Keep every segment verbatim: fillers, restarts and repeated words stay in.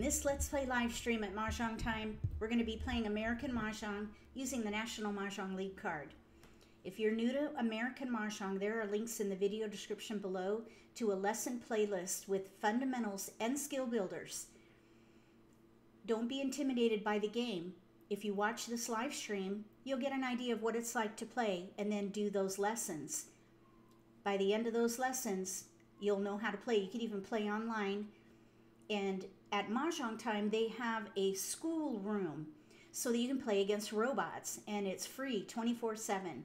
In this Let's Play live stream at Mahjong Time, we're going to be playing American Mahjong using the National Mahjong League card. If you're new to American Mahjong, there are links in the video description below to a lesson playlist with fundamentals and skill builders. Don't be intimidated by the game. If you watch this live stream, you'll get an idea of what it's like to play and then do those lessons. By the end of those lessons, you'll know how to play. You can even play online. And at Mahjong Time, they have a school room so that you can play against robots, and it's free twenty-four seven.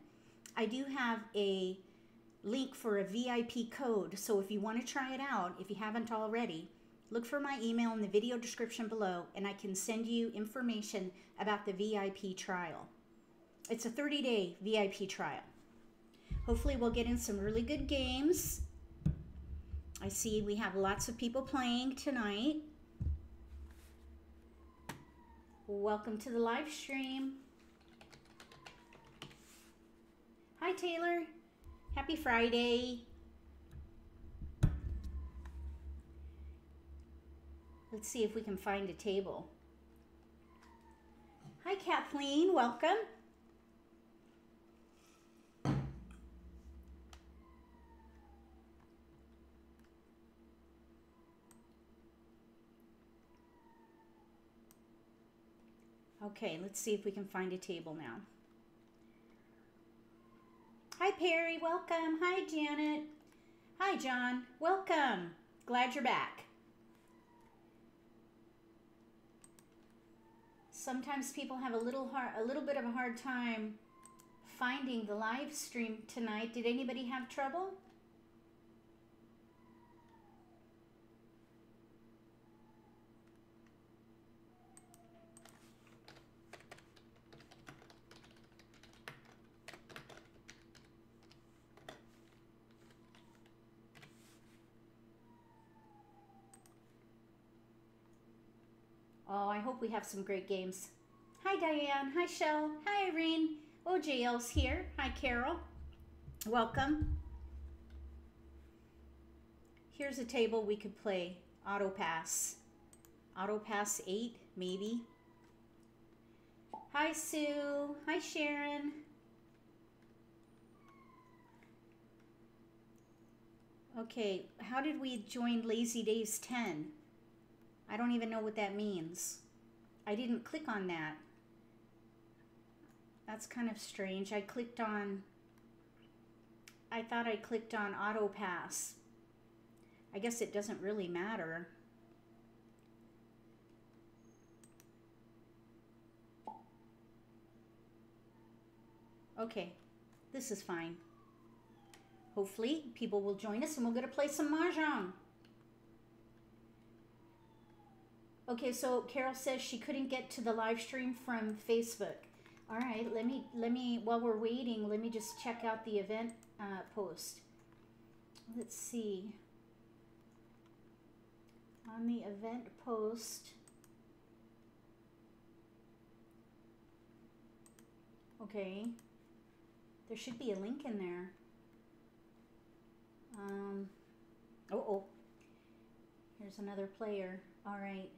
I do have a link for a V I P code, so if you want to try it out, if you haven't already, look for my email in the video description below, and I can send you information about the V I P trial. It's a thirty day V I P trial. Hopefully we'll get in some really good games. I see we have lots of people playing tonight. Welcome to the live stream. Hi, Taylor. Happy Friday. Let's see if we can find a table. Hi, Kathleen. Welcome. Okay, let's see if we can find a table now. Hi, Perry. Welcome. Hi, Janet. Hi, John. Welcome. Glad you're back. Sometimes people have a little hard, a little bit of a hard time finding the live stream tonight. Did anybody have trouble? Oh, I hope we have some great games. Hi, Diane. Hi, Shell. Hi, Irene. O J L's here. Hi, Carol. Welcome. Here's a table we could play. Auto Pass. Auto Pass eight, maybe. Hi, Sue. Hi, Sharon. Okay, how did we join Lazy Days ten? I don't even know what that means. I didn't click on that. That's kind of strange. I clicked on, I thought I clicked on Auto Pass. I guess it doesn't really matter. Okay, this is fine. Hopefully people will join us and we'll get to play some Mahjong. Okay, so Carol says she couldn't get to the live stream from Facebook. All right, let me, let me, while we're waiting, let me just check out the event uh, post. Let's see. On the event post. Okay. There should be a link in there. Um, uh-oh. Here's another player. All right.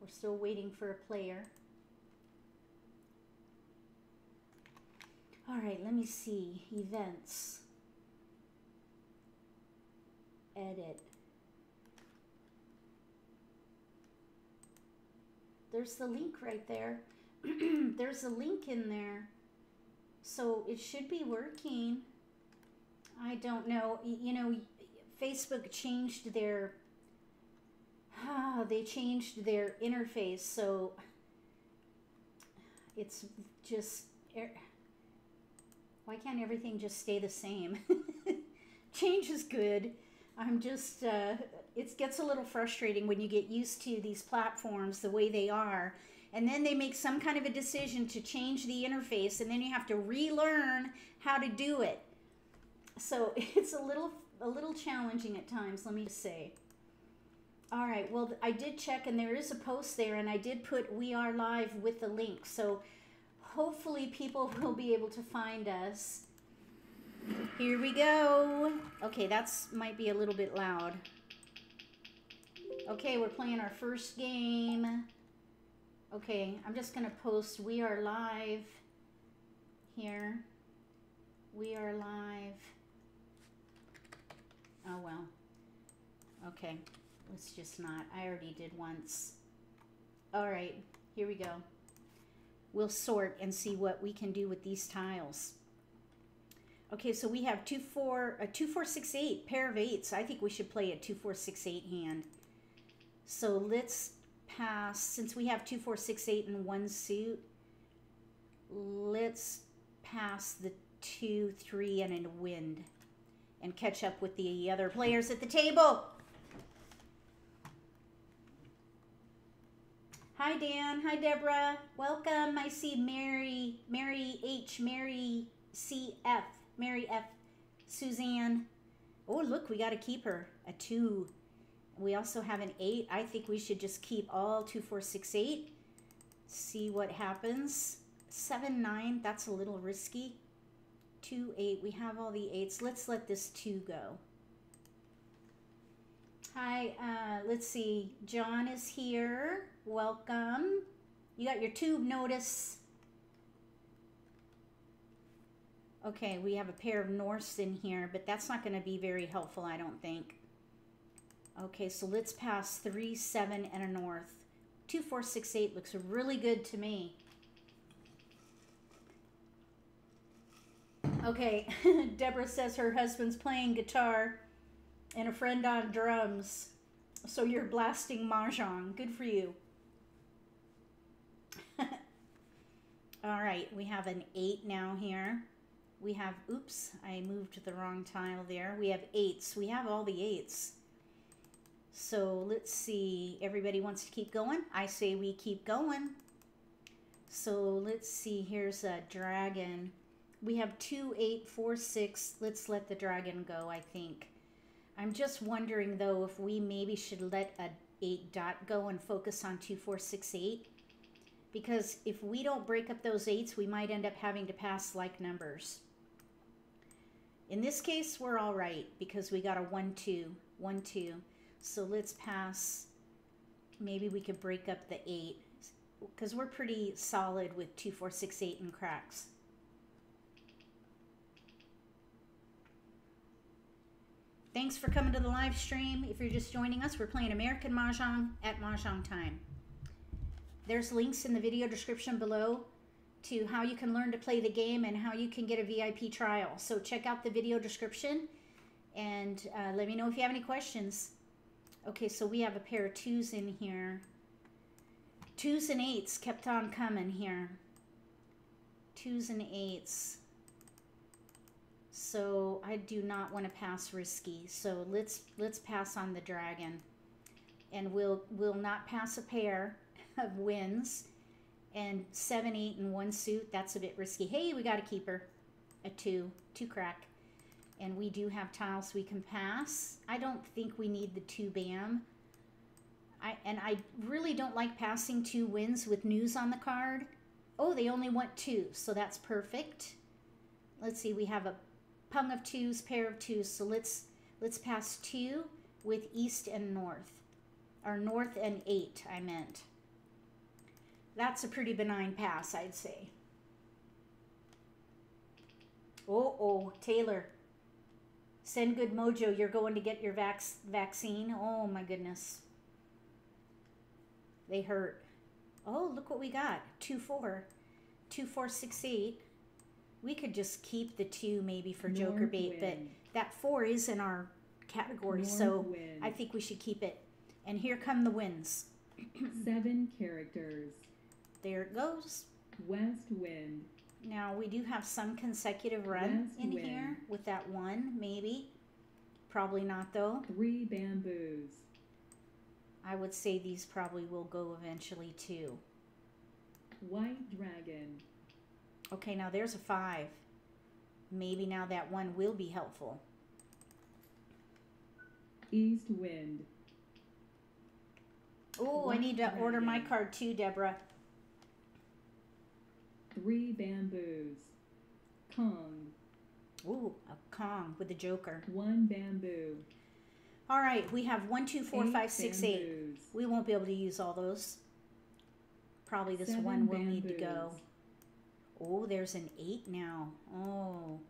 We're still waiting for a player. All right, let me see. Events. Edit. There's the link right there. There's a link in there. So it should be working. I don't know. You know, Facebook changed their... Ah, they changed their interface, so it's just, why can't everything just stay the same? Change is good. I'm just, uh, it gets a little frustrating when you get used to these platforms the way they are, and then they make some kind of a decision to change the interface, and then you have to relearn how to do it. So it's a little, a little challenging at times, let me just say. All right, well, I did check, and there is a post there, and I did put We Are Live with the link. So hopefully people will be able to find us. Here we go. Okay, that's might be a little bit loud. Okay, we're playing our first game. Okay, I'm just gonna post we are live here. We are live. Oh well. Okay, let's just not. I already did once. All right, here we go. We'll sort and see what we can do with these tiles. Okay, so we have two four a two four six eight pair of eights. I think we should play a two four six eight hand. So let's pass, since we have two four six eight in one suit. Let's pass the two three and a wind, and catch up with the other players at the table. Hi Dan, hi Deborah, welcome. I see Mary, Mary H, Mary C F. Mary F. Suzanne. Oh, look, we got to keep her. A two. We also have an eight. I think we should just keep all two, four, six, eight. See what happens. Seven, nine. That's a little risky. Two, eight. We have all the eights. Let's let this two go. Hi. Uh, let's see. John is here. Welcome. You got your tube notice. Okay, we have a pair of Norse in here, but that's not going to be very helpful, I don't think. Okay, so let's pass three, seven, and a north. Two, four, six, eight looks really good to me. Okay, Deborah says her husband's playing guitar and a friend on drums. So you're blasting Mahjong. Good for you. All right, we have an eight now here. We have, oops, I moved the wrong tile there. We have eights. We have all the eights. So let's see. Everybody wants to keep going. I say we keep going. So let's see. Here's a dragon. We have two, eight, four, six. Let's let the dragon go, I think. I'm just wondering, though, if we maybe should let a eight dot go and focus on two, four, six, eight. Because if we don't break up those eights, we might end up having to pass like numbers. In this case, we're all right because we got a one, two, one, two. So let's pass. Maybe we could break up the eight because we're pretty solid with two, four, six, eight and cracks. Thanks for coming to the live stream. If you're just joining us, we're playing American Mahjong at Mahjong Time. There's links in the video description below to how you can learn to play the game and how you can get a V I P trial. So check out the video description and uh, let me know if you have any questions. Okay, so we have a pair of twos in here. Twos and eights kept on coming here. Twos and eights. So I do not want to pass risky. So let's let's pass on the dragon. And we'll we'll not pass a pair of wins, and seven, eight, and one suit. That's a bit risky. Hey, we got a keeper, a two, two crack, and we do have tiles we can pass. I don't think we need the two bam. I and I really don't like passing two wins with news on the card. Oh, they only want two, so that's perfect. Let's see. We have a pung of twos, pair of twos. So let's let's pass two with east and north, or north and eight. I meant. That's a pretty benign pass, I'd say. Oh, oh, Taylor. Send good mojo. You're going to get your vac vaccine. Oh, my goodness. They hurt. Oh, look what we got. two four. two four six eight. We could just keep the two maybe for North joker bait, win. But that four is in our category, North so win. I think we should keep it. And here come the wins. Seven characters. There it goes. West wind. Now we do have some consecutive run West in wind. Here with that one, maybe. Probably not though. Three bamboos. I would say these probably will go eventually too. White dragon. Okay, now there's a five. Maybe now that one will be helpful. East wind. Oh, I need to dragon. Order my card too, Deborah. Three bamboos. Kong. Ooh, a Kong with the Joker. One bamboo. All right, we have one, two, four, eight five, six, eight. We won't be able to use all those. Probably this Seven one will bamboos. Need to go. Oh, there's an eight now. Oh.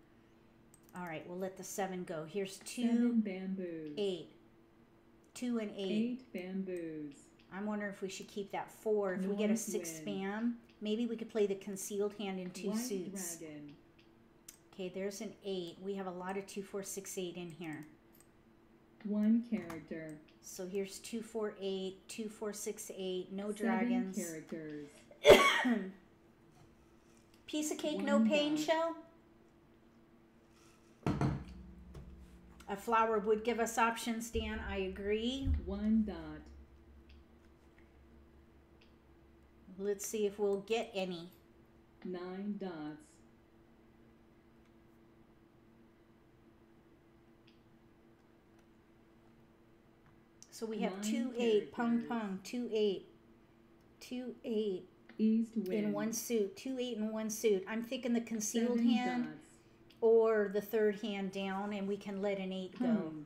All right, we'll let the seven go. Here's two, Seven bamboos. eight. Two and eight. Eight bamboos. I'm wondering if we should keep that four. If North we get a six wind. Spam, maybe we could play the concealed hand in two White suits. Dragon. Okay, there's an eight. We have a lot of two, four, six, eight in here. One character. So here's two, four, eight, two, four, six, eight. No Seven dragons. Characters. Piece of cake, One no pain dot. Shell. A flower would give us options, Dan. I agree. One dot. Let's see if we'll get any. Nine dots. So we have Nine two, characters. eight, pong, pong, two, eight, two, eight East wind. In one suit, two, eight in one suit. I'm thinking the concealed Seven hand dots. Or the third hand down, and we can let an eight go. Home.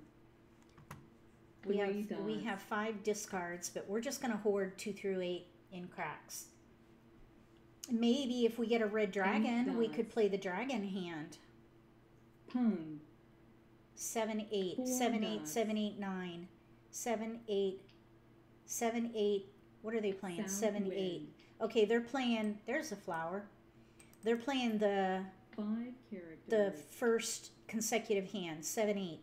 We Three have dots. We have five discards, but we're just going to hoard two through eight in cracks. Maybe if we get a red dragon, we could play the dragon hand. Pong. Seven, eight, Four seven, dots. eight, seven, eight, nine. Seven, eight, seven, eight. What are they playing? Sound seven, wind. eight. Okay, they're playing. There's a flower. They're playing the five characters. The first consecutive hand. Seven, eight.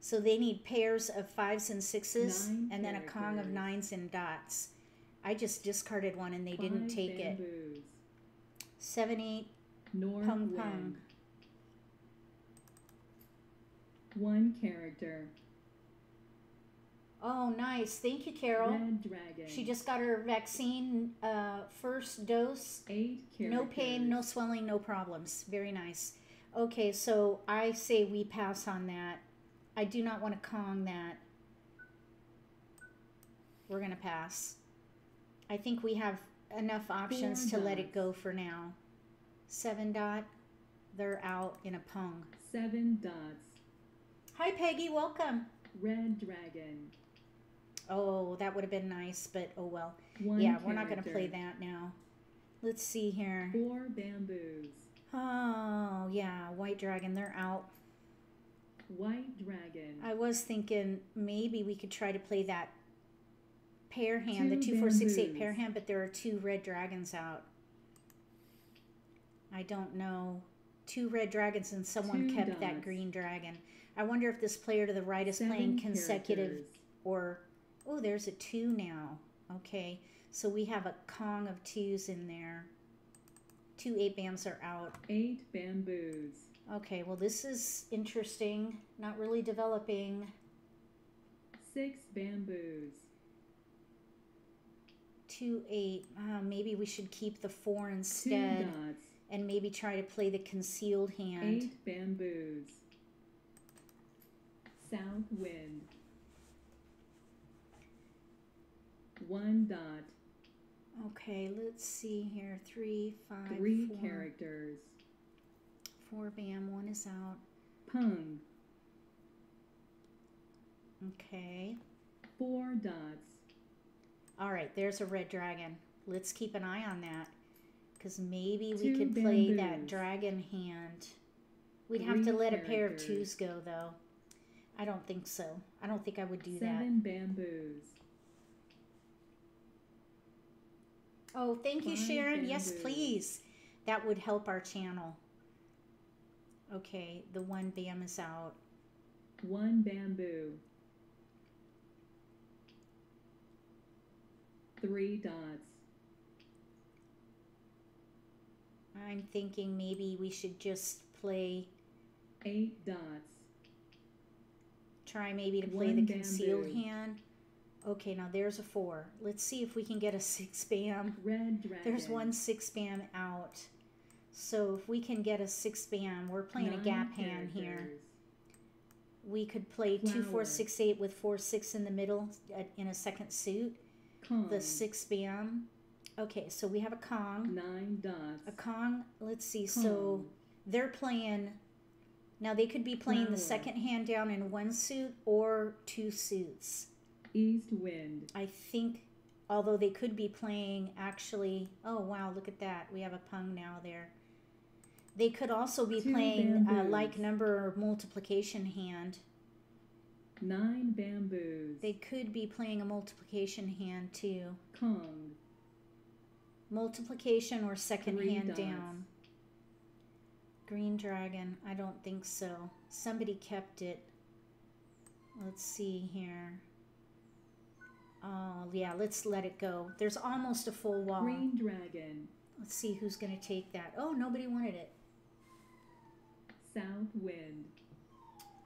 So they need pairs of fives and sixes, Nine and characters. Then a Kong of nines and dots. I just discarded one and they five didn't take bamboos. It. Seven, eight. North pong, wind. Pong. One character. Oh, nice. Thank you, Carol. Red dragon. She just got her vaccine uh, first dose. Eight characters. No pain, no swelling, no problems. Very nice. Okay, so I say we pass on that. I do not want to Kong that. We're going to pass. I think we have enough options Four to dots. Let it go for now. Seven dot. They're out in a Pong. Seven dots. Hi, Peggy. Welcome. Red dragon. Oh, that would have been nice, but oh well. One yeah, we're character. Not going to play that now. Let's see here. Four bamboos. Oh, yeah, white dragon. They're out. White dragon. I was thinking maybe we could try to play that pair hand, two the two, four, six, eight pair hand, but there are two red dragons out. I don't know. Two red dragons and someone two kept dots. That green dragon. I wonder if this player to the right is Seven playing consecutive characters. Or... Oh, there's a two now. Okay, so we have a Kong of twos in there. Two eight bams are out. Eight bamboos. Okay, well, this is interesting. Not really developing. Six bamboos. Two eight. Uh, maybe we should keep the four instead. Two dots. And maybe try to play the concealed hand. Eight bamboos. South wind. One dot. Okay, let's see here. Three, five, Three four. Characters. Four bam, one is out. Pong. Okay. Four dots. All right, there's a red dragon. Let's keep an eye on that because maybe Two we could bamboos. Play that dragon hand. We'd Three have to let characters. A pair of twos go, though. I don't think so. I don't think I would do Seven that. Seven bamboos. Oh, thank Five you, Sharon. Bamboos. Yes, please. That would help our channel. Okay, the one bam is out. One bamboo. Three dots. I'm thinking maybe we should just play... Eight dots. Try maybe to play One the bamboo. Concealed hand. Okay, now there's a four. Let's see if we can get a six bam. Red dragon. There's one six bam out. So if we can get a six bam, we're playing Nine a gap characters. Hand here. We could play Flower. two, four, six, eight with four, six in the middle in a second suit. Kong. The six bam. Okay, so we have a Kong. Nine dots. A Kong. Let's see. Kong. So they're playing Now, they could be playing oh. the second hand down in one suit or two suits. East wind. I think, although they could be playing actually, oh, wow, look at that. We have a pung now there. They could also be two playing a like number multiplication hand. Nine bamboos. They could be playing a multiplication hand, too. Kong. Multiplication or second Green hand dots. down. Green dragon. I don't think so. Somebody kept it. Let's see here. Oh, yeah, let's let it go. There's almost a full wall. Green dragon. Let's see who's going to take that. Oh, nobody wanted it. South wind.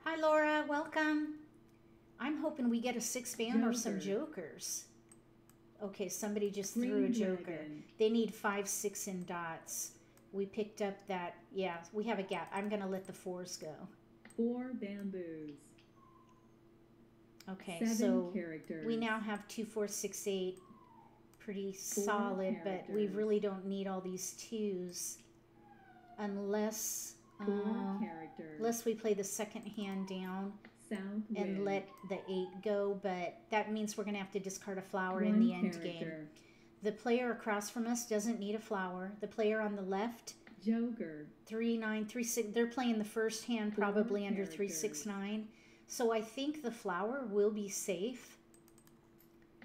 Hi, Laura. Welcome. I'm hoping we get a six bam Joker. or some jokers. Okay, somebody just Green threw a joker. Dragon. They need five, six, and dots. We picked up that. Yeah, we have a gap. I'm going to let the fours go. Four bamboos. Okay, Seven so characters. we now have two, four, six, eight. Pretty Four solid, characters. but we really don't need all these twos unless, uh, unless we play the second hand down. South and wind. let the eight go, but that means we're going to have to discard a flower One in the end character. game. The player across from us doesn't need a flower. The player on the left, Joker. Three, nine, three, six. They're playing the first hand probably Four under characters. three, six, nine. So I think the flower will be safe.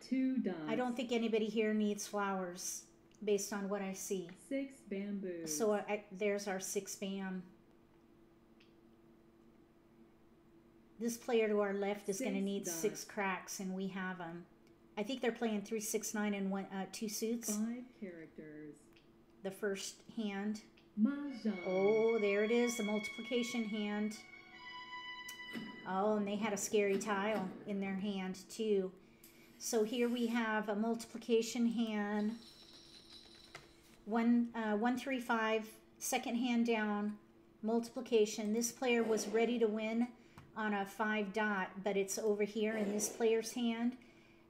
Two dots. I don't think anybody here needs flowers based on what I see. Six bamboos. So I, I, there's our six bam. This player to our left is going to need dots. six cracks, and we have them. I think they're playing three, six, nine, and one, uh, two suits. Five characters. The first hand. Mahjong. Oh, there it is, the multiplication hand. Oh, and they had a scary tile in their hand, too. So here we have a multiplication hand. One, uh, one, three, five, second hand down, multiplication. This player was ready to win on a five dot, but it's over here in this player's hand,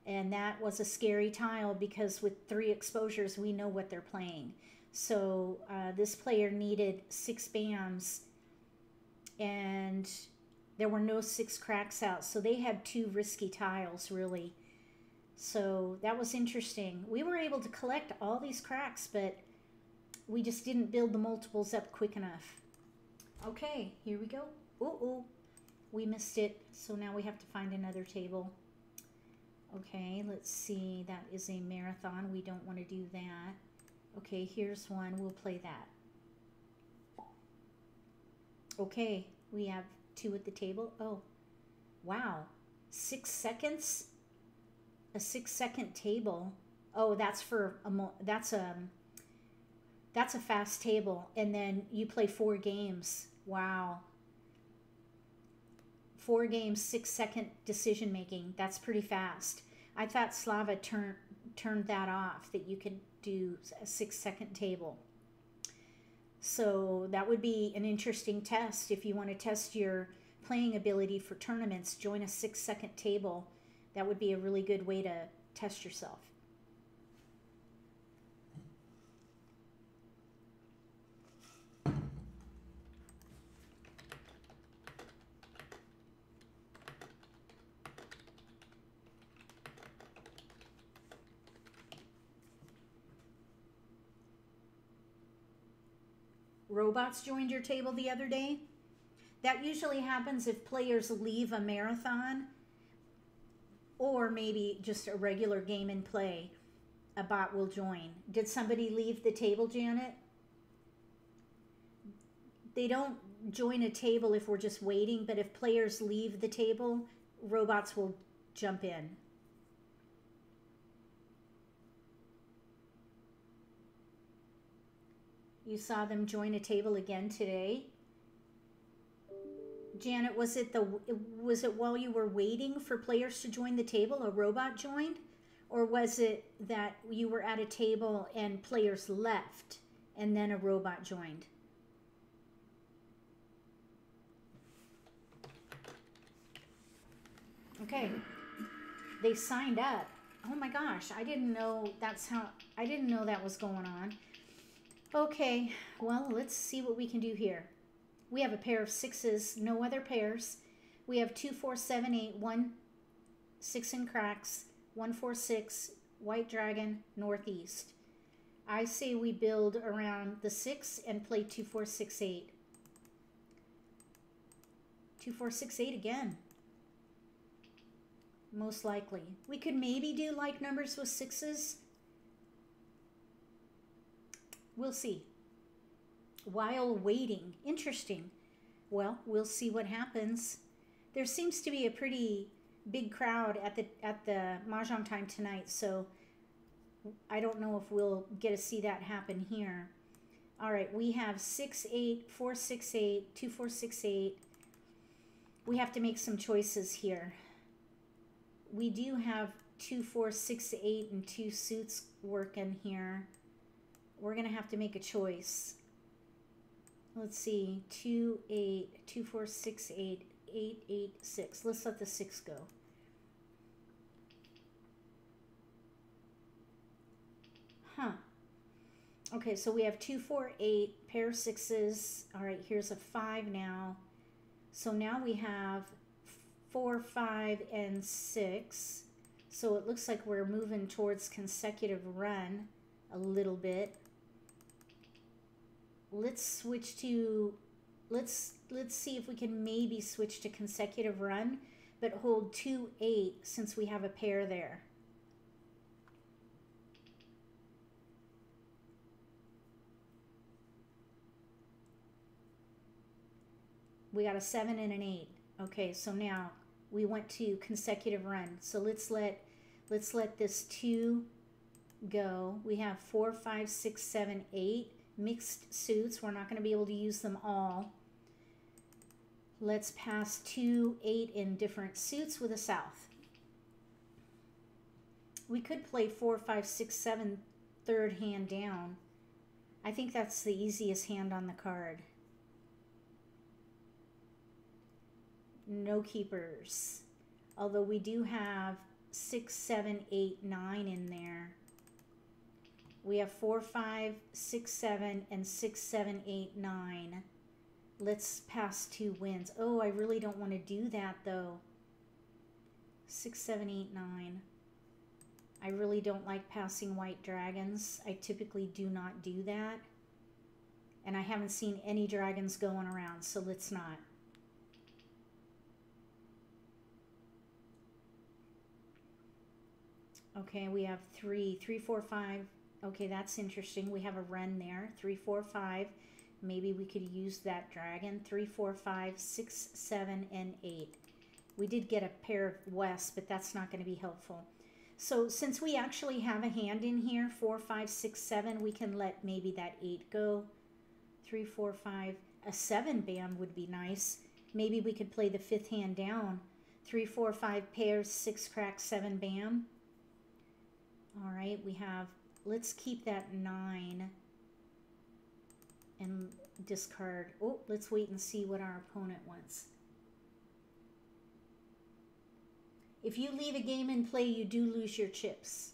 and that was a scary tile because with three exposures we know what they're playing. So uh, this player needed six bams, and there were no six cracks out, so they had two risky tiles really. So that was interesting. We were able to collect all these cracks, but we just didn't build the multiples up quick enough. Okay, here we go. Uh-oh. We missed it, so now we have to find another table. Okay, let's see. That is a marathon. We don't want to do that. Okay, here's one. We'll play that. Okay, we have two at the table. Oh, wow. Six seconds? A six-second table. Oh, that's for a mo that's a, that's a fast table, and then you play four games. Wow. Four games, six-second decision-making. That's pretty fast. I thought Slava turn, turned that off, that you could do a six-second table. So that would be an interesting test. If you want to test your playing ability for tournaments, join a six-second table. That would be a really good way to test yourself. Robots joined your table the other day. That usually happens if players leave a marathon or maybe just a regular game and play. A bot will join. Did somebody leave the table, Janet? They don't join a table if we're just waiting, but if players leave the table, robots will jump in. You saw them join a table again today. Janet, was it the was it while you were waiting for players to join the table a robot joined? Or was it that you were at a table and players left and then a robot joined? Okay. They signed up. Oh my gosh, I didn't know that's how I didn't know that was going on. Okay, well, let's see what we can do here. We have a pair of sixes, no other pairs. We have two, four, seven, eight, one, six and cracks, one, four, six, white dragon, northeast. I say we build around the six and play two, four, six, eight. Two, four, six, eight again. Most likely. We could maybe do like numbers with sixes. We'll see. While waiting. Interesting. Well, we'll see what happens. There seems to be a pretty big crowd at the at the Mahjong Time tonight, so I don't know if we'll get to see that happen here. All right, we have six eight, four six eight, two four six eight. We have to make some choices here. We do have two four six eight and two suits working here. We're going to have to make a choice. Let's see, two eight, two four six eight, eight eight six. Let's let the six go. Huh. Okay, so we have two, four, eight, pair of sixes. All right, here's a five now. So now we have four, five, and six. So it looks like we're moving towards consecutive run a little bit. Let's switch to, let's let's see if we can maybe switch to consecutive run, but hold two, eight since we have a pair there. We got a seven and an eight. Okay, so now we went to consecutive run. So let's let let's let this two go. We have four, five, six, seven, eight mixed suits. We're not going to be able to use them all. Let's pass two, eight in different suits with a south. We could play four, five, six, seven, third hand down. I think that's the easiest hand on the card. No keepers. Although we do have six, seven, eight, nine in there. We have four, five, six, seven, and six, seven, eight, nine. Let's pass two wins. Oh, I really don't want to do that though. Six, seven, eight, nine. I really don't like passing white dragons. I typically do not do that. And I haven't seen any dragons going around, so let's not. Okay, we have three, three, four, five. Okay, that's interesting. We have a run there. Three, four, five. Maybe we could use that dragon. Three, four, five, six, seven, and eight. We did get a pair of west, but that's not going to be helpful. So since we actually have a hand in here, four, five, six, seven, we can let maybe that eight go. Three, four, five. A seven band would be nice. Maybe we could play the fifth hand down. Three, four, five pairs, six cracks, seven bam. All right, we have. Let's keep that nine and discard. Oh, let's wait and see what our opponent wants. If you leave a game in play, you do lose your chips.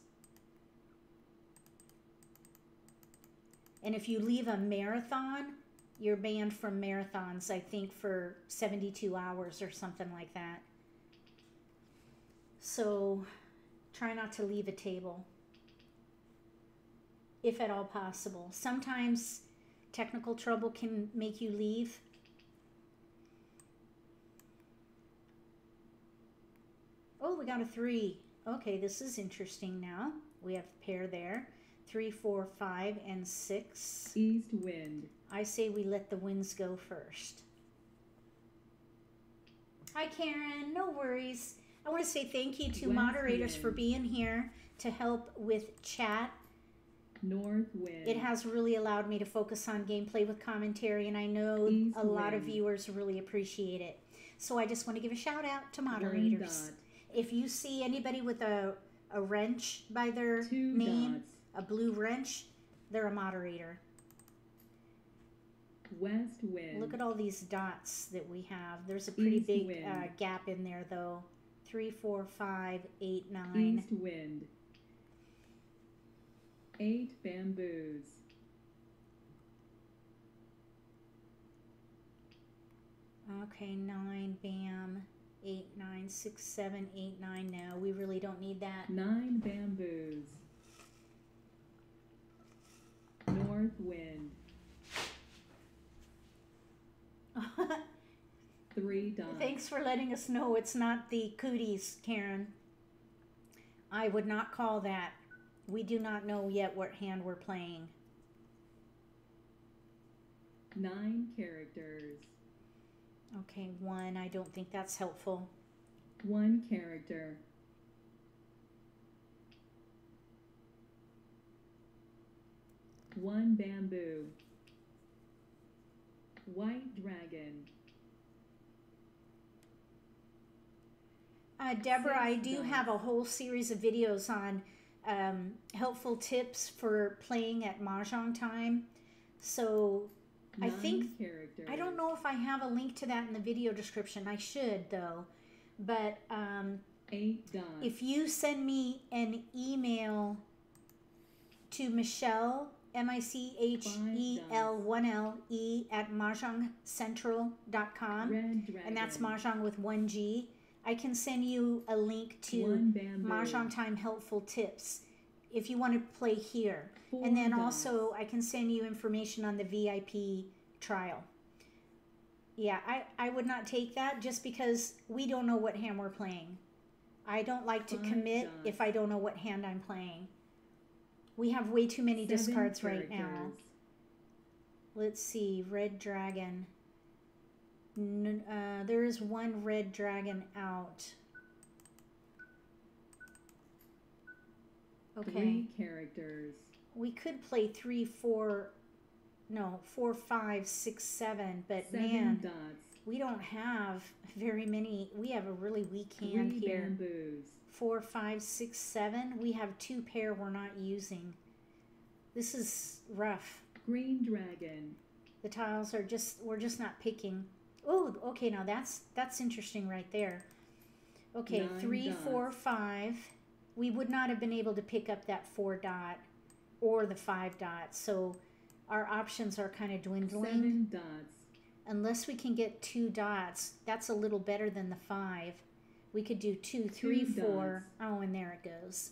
And if you leave a marathon, you're banned from marathons, I think, for seventy-two hours or something like that. So try not to leave a table, if at all possible. Sometimes technical trouble can make you leave. Oh, we got a three. Okay, this is interesting now. We have a pair there. Three, four, five, and six. East wind. I say we let the winds go first. Hi, Karen. No worries. I want to say thank you to West moderators wind. For being here to help with chat. North wind. It has really allowed me to focus on gameplay with commentary, and I know East a lot wind. Of viewers really appreciate it. So I just want to give a shout out to moderators. If you see anybody with a, a wrench by their Two name, dots. A blue wrench, they're a moderator. West wind. Look at all these dots that we have. There's a pretty East big uh, gap in there, though. Three, four, five, eight, nine. East wind. Eight bamboos. Okay, nine, bam, eight, nine, six, seven, eight, nine. No, we really don't need that. Nine bamboos. North wind. Three dots. Thanks for letting us know it's not the cooties, Karen. I would not call that. We do not know yet what hand we're playing. Nine characters. Okay, one. I don't think that's helpful. One character. One bamboo. White dragon. Uh, Deborah, I do have a whole series of videos on um, helpful tips for playing at Mahjong Time. So I think, characters. I don't know if I have a link to that in the video description. I should, though. But um, if you send me an email to Michele, M I C H E L one L E, at mahjong central dot com, and that's Mahjong with one G, I can send you a link to Mahjong Time helpful tips if you want to play here. Four and then dots. Also I can send you information on the V I P trial. Yeah, I, I would not take that just because we don't know what hand we're playing. I don't like to Five commit dots. If I don't know what hand I'm playing. We have way too many Seven discards characters. Right now. Let's see, red dragon. Uh, there is one red dragon out. Okay. Three characters. We could play three, four, no, four, five, six, seven, but seven man, dots. We don't have very many. We have a really weak hand three here. Bamboos. Four, five, six, seven. We have two pair we're not using. This is rough. Green dragon. The tiles are just, we're just not picking. Oh, okay, now that's that's interesting right there. Okay, Nine three, dots. four, five. We would not have been able to pick up that four dot or the five dot, so our options are kind of dwindling. Seven dots. Unless we can get two dots, that's a little better than the five. We could do two, three, two four. Dots. Oh, and there it goes.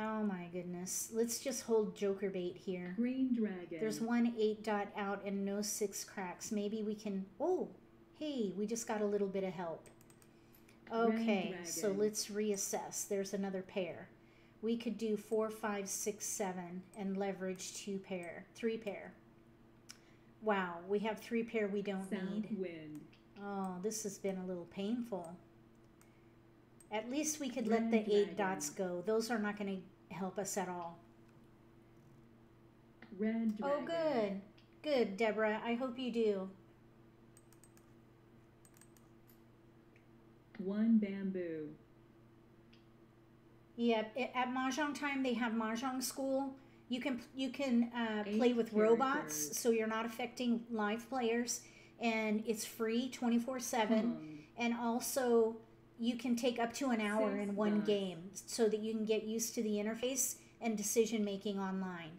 Oh my goodness. Let's just hold joker bait here. Green dragon. There's one eight dot out and no six cracks. Maybe we can... Oh, hey, we just got a little bit of help. Okay, so let's reassess. There's another pair. We could do four, five, six, seven and leverage two pair, three pair. Wow, we have three pair we don't Sound need. Wind. Oh, this has been a little painful. At least we could Red let the dragon. eight dots go. Those are not going to help us at all. Red oh, dragon. good. Good, Deborah. I hope you do. One bamboo. Yeah, at Mahjong Time, they have Mahjong School. You can, you can uh, play with characters. robots, so you're not affecting live players. And it's free twenty-four seven. And also... you can take up to an hour Six in one dots. game so that you can get used to the interface and decision-making online.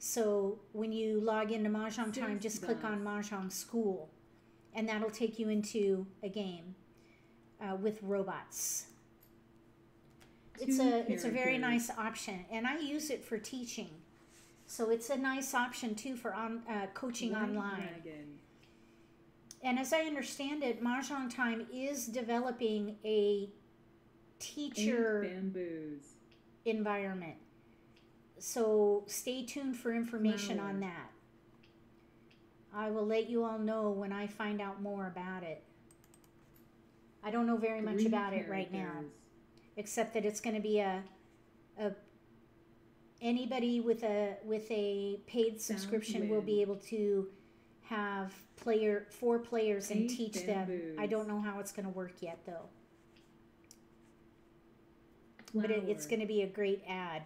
So when you log into Mahjong Six Time, just dots. click on Mahjong School, and that'll take you into a game uh, with robots. Two it's a characters. It's a very nice option, and I use it for teaching. So it's a nice option, too, for on, uh, coaching White online. Dragon. And as I understand it, Mahjong Time is developing a teacher environment. So stay tuned for information on that. I will let you all know when I find out more about it. I don't know very much about it right now, except that it's going to be a, a anybody with a with a paid subscription will be able to have player four players and teach them. I don't know how it's going to work yet, though. But it, it's going to be a great ad.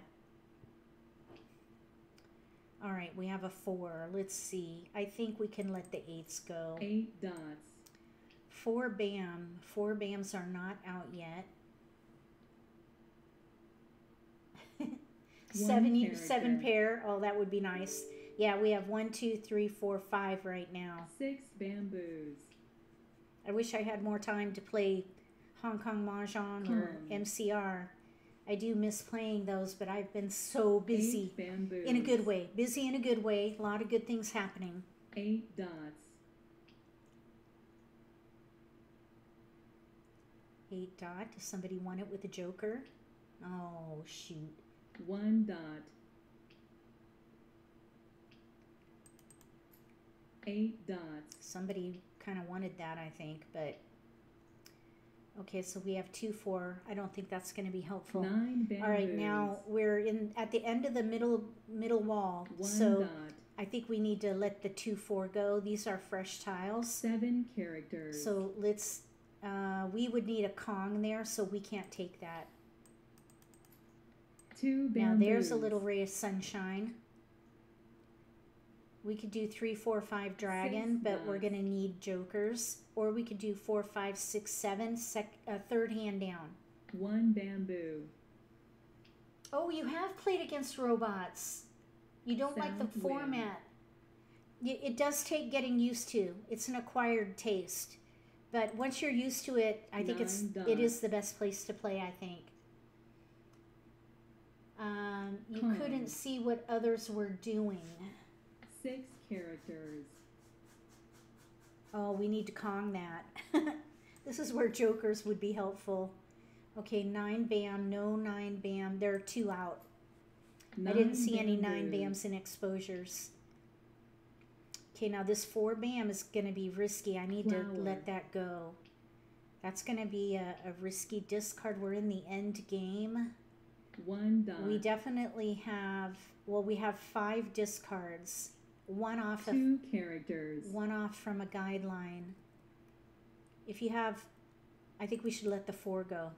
All right, we have a four. Let's see. I think we can let the eights go. Eight dots. Four bam. Four bams are not out yet. seven, seven pair. Oh, that would be nice. Yeah, we have one, two, three, four, five right now. Six bamboos. I wish I had more time to play Hong Kong Mahjong hmm. or M C R. I do miss playing those, but I've been so busy in a good way. Busy in a good way. A lot of good things happening. Eight dots. Eight dot. Does somebody want it with a joker? Oh, shoot. One dot. Eight dots. Somebody kind of wanted that, I think, but... Okay, so we have two, four. I don't think that's going to be helpful. Nine bangers. All right, now we're in at the end of the middle middle wall. One so dot. I think we need to let the two, four go. These are fresh tiles. Seven characters. So let's... Uh, we would need a Kong there, so we can't take that. Two bangers. Now there's a little ray of sunshine. We could do three, four, five dragon, six, but nine. We're going to need jokers. Or we could do four, five, six, seven, sec uh, third hand down. One bamboo. Oh, you have played against robots. You don't Sound like the format. It, it does take getting used to. It's an acquired taste. But once you're used to it, I nine think it's dots. It is the best place to play, I think. Um, you Coins. Couldn't see what others were doing. Six characters. Oh, we need to Kong that. This is where jokers would be helpful. Okay, nine bam, no nine bam. There are two out. Nine I didn't see any nine bams in exposures. Okay, now this four bam is going to be risky. I need Flower. To let that go. That's going to be a, a risky discard. We're in the end game. One dot. We definitely have, well, we have five discards. One off of two characters. One off from a guideline. If you have, I think we should let the four go.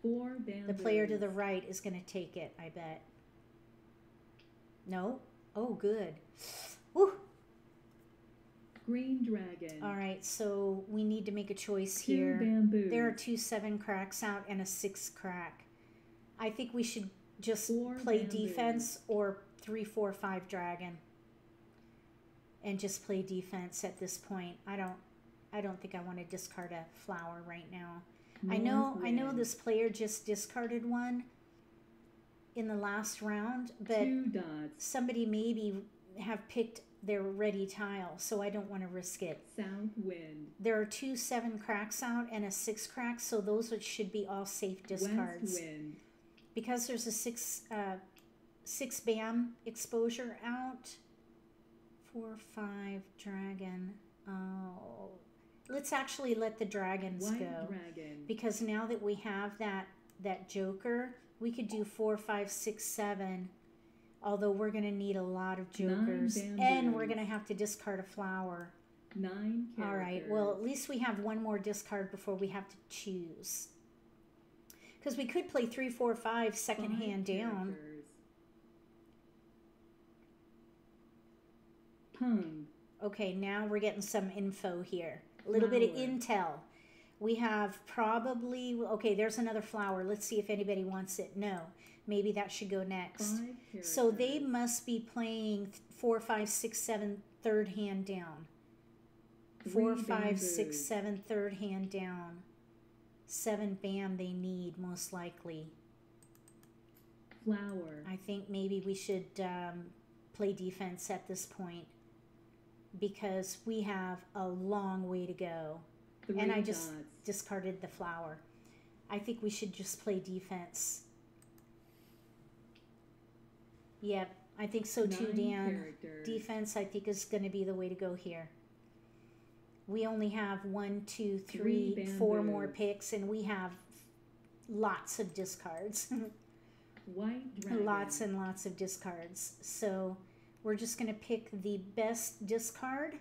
Four bamboos. The player to the right is going to take it, I bet. No? Oh, good. Woo! Green dragon. All right, so we need to make a choice two here. Bamboos. There are two seven cracks out and a six crack. I think we should just four play bamboos. Defense or three, four, five dragon. And just play defense at this point. I don't, I don't think I want to discard a flower right now. More I know, wins. I know this player just discarded one in the last round, but somebody maybe have picked their ready tile, so I don't want to risk it. Sound wind. There are two seven cracks out and a six crack, so those should be all safe discards. West wind. Because there's a six, uh, six bam exposure out. Four, five, dragon. Oh, let's actually let the dragons White go. Dragon. Because now that we have that that joker, we could do four, five, six, seven. Although we're going to need a lot of jokers. And we're going to have to discard a flower. Nine characters. All right, well, at least we have one more discard before we have to choose. Because we could play three, four, five, second five hand down. Characters. Pung. Okay, now we're getting some info here. A little flower. Bit of intel. We have probably... Okay, there's another flower. Let's see if anybody wants it. No. Maybe that should go next. So they must be playing four, five, six, seven, third hand down. Four, Three five, bamboos. Six, seven, third hand down. Seven bam they need, most likely. Flower. I think maybe we should um, play defense at this point. Because we have a long way to go. Three and I just dots. Discarded the flower. I think we should just play defense. Yep, I think so too, Nine Dan. Characters. Defense, I think, is going to be the way to go here. We only have one, two, three, three four more picks, and we have lots of discards. White dragon. Lots and lots of discards. So... We're just going to pick the best discard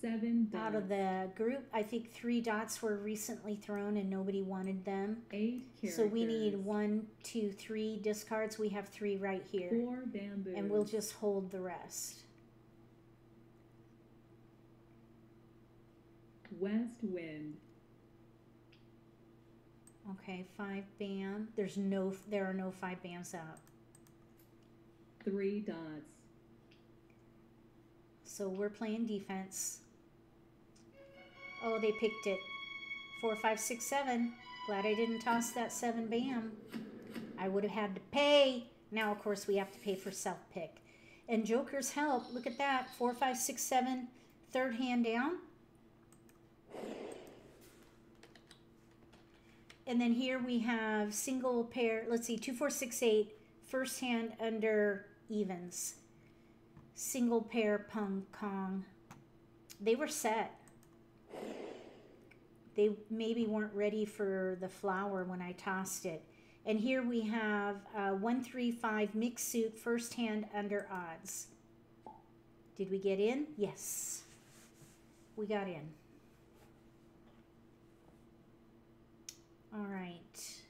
Seven dots. Out of the group. I think three dots were recently thrown and nobody wanted them. Eight characters. So we need one, two, three discards. We have three right here. Four bamboos. And we'll just hold the rest. West wind. Okay, five bam. There's no. There are no five bams out. Three dots. So we're playing defense. Oh, they picked it. Four, five, six, seven. Glad I didn't toss that seven. Bam. I would have had to pay. Now, of course, we have to pay for self-pick. And Joker's help. Look at that. Four, five, six, seven. Third hand down. And then here we have single pair. Let's see. Two, four, six, eight. First hand under evens. Single pair pung kong. They were set. They maybe weren't ready for the flower when I tossed it. And here we have uh, one, three, five mixed suit, first hand under odds. Did we get in? Yes, we got in. All right.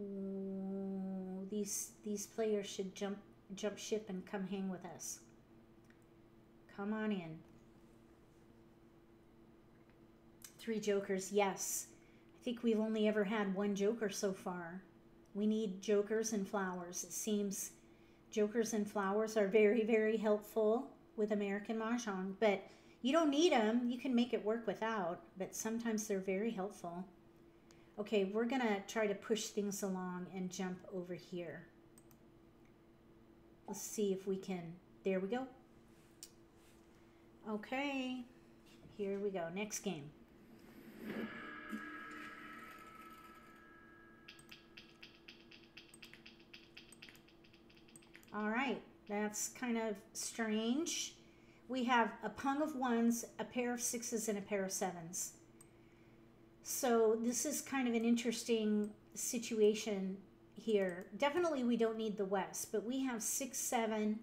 Ooh, these these players should jump jump ship and come hang with us. Come on in. Three jokers, yes. I think we've only ever had one joker so far. We need jokers and flowers. It seems jokers and flowers are very, very helpful with American Mahjong, but you don't need them. You can make it work without, but sometimes they're very helpful. Okay, we're going to try to push things along and jump over here. Let's see if we can. There we go. Okay, here we go. Next game. All right, that's kind of strange. We have a pung of ones, a pair of sixes, and a pair of sevens. So this is kind of an interesting situation here. Definitely we don't need the West, but we have six, seven,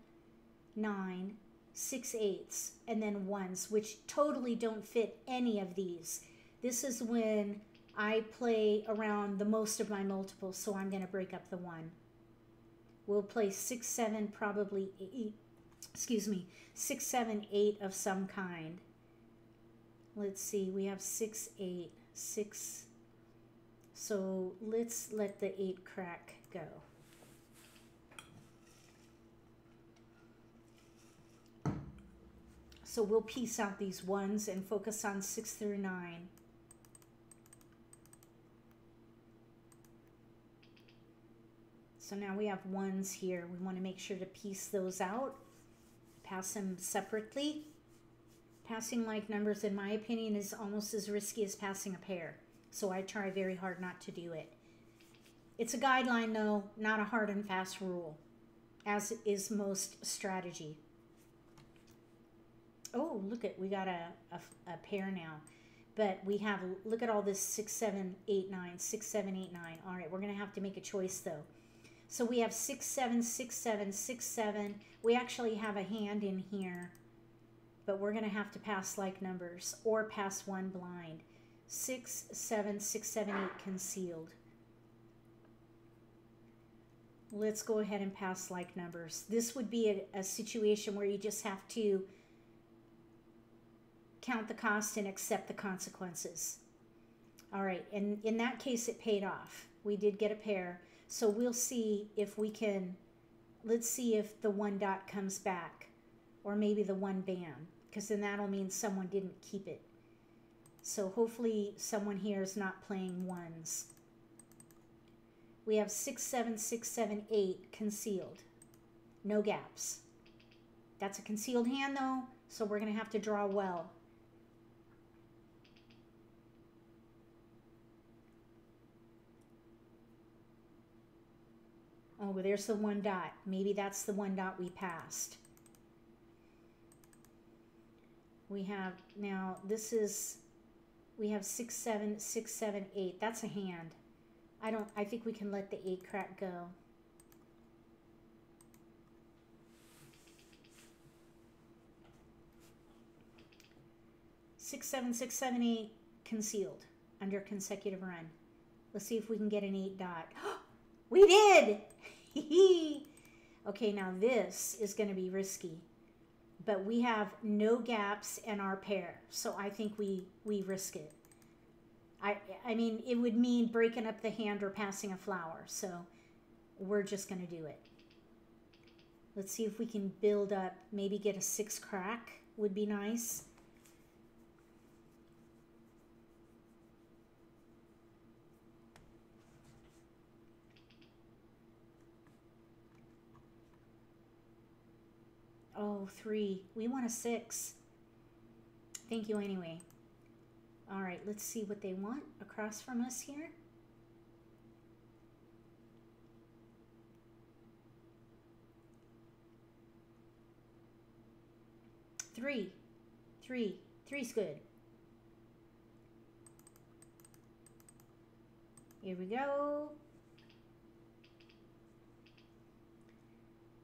nine, six eights, and then ones, which totally don't fit any of these. This is when I play around the most of my multiples, so I'm going to break up the one. We'll play six, seven, probably eight, excuse me, six, seven, eight of some kind. Let's see, we have six, eight, six. So let's let the eight crack go. So we'll piece out these ones and focus on six through nine. So now we have ones here. We want to make sure to piece those out, pass them separately. Passing like numbers, in my opinion, is almost as risky as passing a pair. So I try very hard not to do it. It's a guideline though, not a hard and fast rule, as is most strategy. Oh, look at, we got a, a, a pair now. But we have, look at all this six, seven, eight, nine, six, seven, eight, nine. All right, we're gonna have to make a choice though. So we have six, seven, six, seven, six, seven. We actually have a hand in here, but we're gonna have to pass like numbers or pass one blind. Six, seven, six, seven, eight concealed. Let's go ahead and pass like numbers. This would be a, a situation where you just have to count the cost and accept the consequences. All right, and in that case, it paid off. We did get a pair. So we'll see if we can, let's see if the one dot comes back, or maybe the one bam, because then that'll mean someone didn't keep it. So hopefully someone here is not playing ones. We have six, seven, six, seven, eight concealed. No gaps. That's a concealed hand though, so we're gonna have to draw well. Oh, well, there's the one dot. Maybe that's the one dot we passed. We have, now this is, we have six, seven, six, seven, eight. That's a hand. I don't, I think we can let the eight crack go. Six, seven, six, seven, eight concealed under consecutive run. Let's see if we can get an eight dot. We did! Okay, now this is going to be risky, but we have no gaps in our pair, so I think we, we risk it. I, I mean, it would mean breaking up the hand or passing a flower, so we're just going to do it. Let's see if we can build up, maybe get a six crack would be nice. Oh, three. We want a six. Thank you anyway. All right, let's see what they want across from us here. Three. Three. Three's good. Here we go.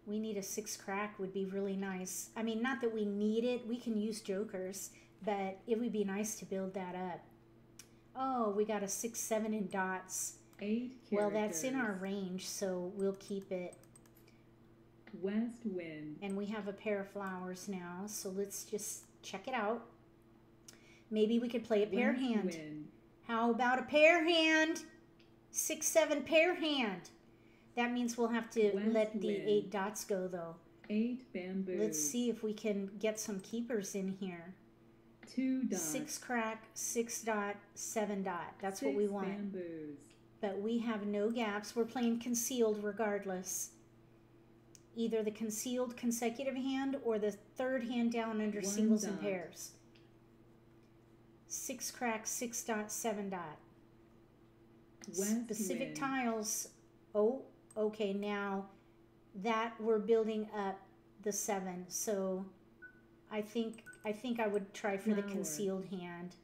We need a six crack would be really nice. I mean, not that we need it. We can use jokers, but it would be nice to build that up. Oh, we got a six, seven in dots. Eight characters. Well, that's in our range, so we'll keep it. West wind. And we have a pair of flowers now, so let's just check it out. Maybe we could play a pair West hand. Wind. How about a pair hand? Six, seven pair hand. That means we'll have to West let the wind. Eight dots go, though. Eight bamboo. Let's see if we can get some keepers in here. Two dots. Six crack, six dot, seven dot. That's six what we want. Bamboos. But we have no gaps. We're playing concealed regardless. Either the concealed consecutive hand or the third hand down under One singles dot. And pairs. Six crack, six dot, seven dot. West Specific wind. Tiles. Oh, okay. Now that we're building up the seven, so I think I think I would try for Flower. The concealed hand.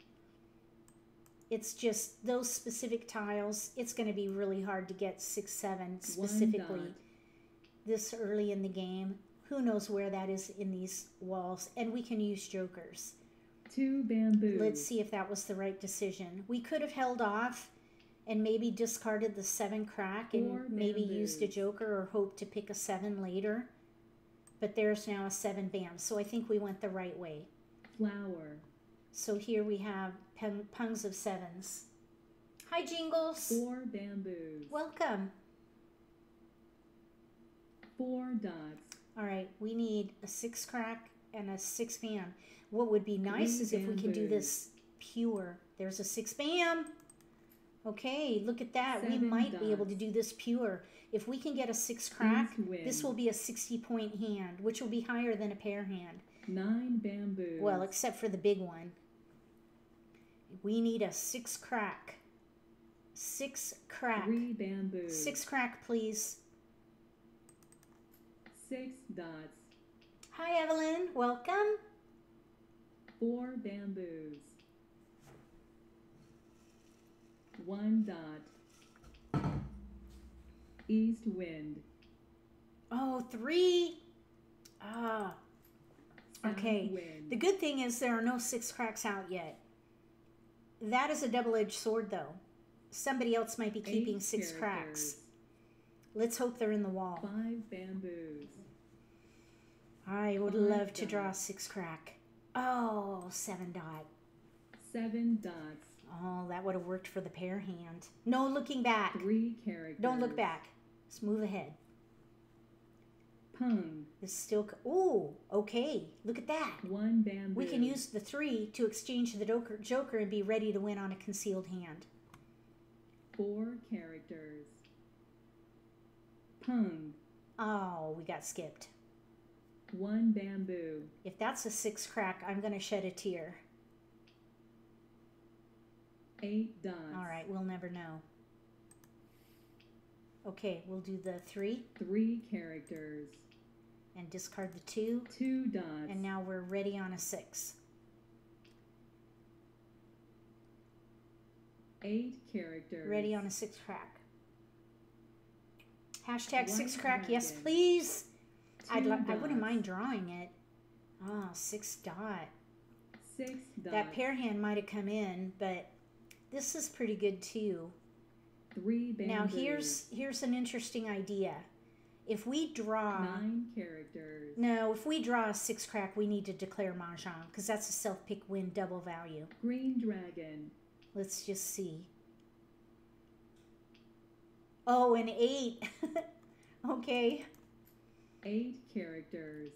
It's just those specific tiles. It's going to be really hard to get six, seven specifically this early in the game. Who knows where that is in these walls? And we can use jokers. Two bamboo. Let's see if that was the right decision. We could have held off and maybe discarded the seven crack and maybe used a joker or hope to pick a seven later. But there's now a seven bam. So I think we went the right way. Flower. So here we have pungs of sevens. Hi, Jingles. Four bamboos. Welcome. Four dots. All right, we need a six crack and a six bam. What would be nice Three is bamboos. If we could do this pure. There's a six bam. Okay, look at that. Seven we might dots. Be able to do this pure. If we can get a six crack, this will be a sixty-point hand, which will be higher than a pair hand. Nine bamboos. Well, except for the big one. We need a six crack. Six crack. Three bamboos. Six crack, please. Six dots. Hi, Evelyn. Welcome. Four bamboos. One dot. East wind. Oh, three. Ah. Okay. Wind. The good thing is there are no six cracks out yet. That is a double-edged sword, though. Somebody else might be keeping Eight six characters. Cracks. Let's hope they're in the wall. Five bamboos. I would Five love dots. To draw six crack. Oh, seven dot. Seven dots. Oh, that would have worked for the pair hand. No looking back. Three characters. Don't look back. Let's move ahead. Pung. This is still... Oh, okay. Look at that. One bamboo. We can use the three to exchange the joker, joker and be ready to win on a concealed hand. Four characters. Pung. Oh, we got skipped. One bamboo. If that's a six crack, I'm going to shed a tear. Eight dots. All right, we'll never know. Okay, we'll do the three. Three characters. And discard the two. Two dots. And now we're ready on a six. Eight characters. Ready on a six crack. Hashtag One six crack, dragon. Yes please. I'd li dots. I wouldn't mind drawing it. Ah, oh, six dot. Six dots. That pair hand might have come in, but... This is pretty good too. Three bamboos. Now here's here's an interesting idea. If we draw nine characters. No, if we draw a six crack, we need to declare mahjong because that's a self-pick win double value. Green dragon. Let's just see. Oh, an eight. Okay. Eight characters.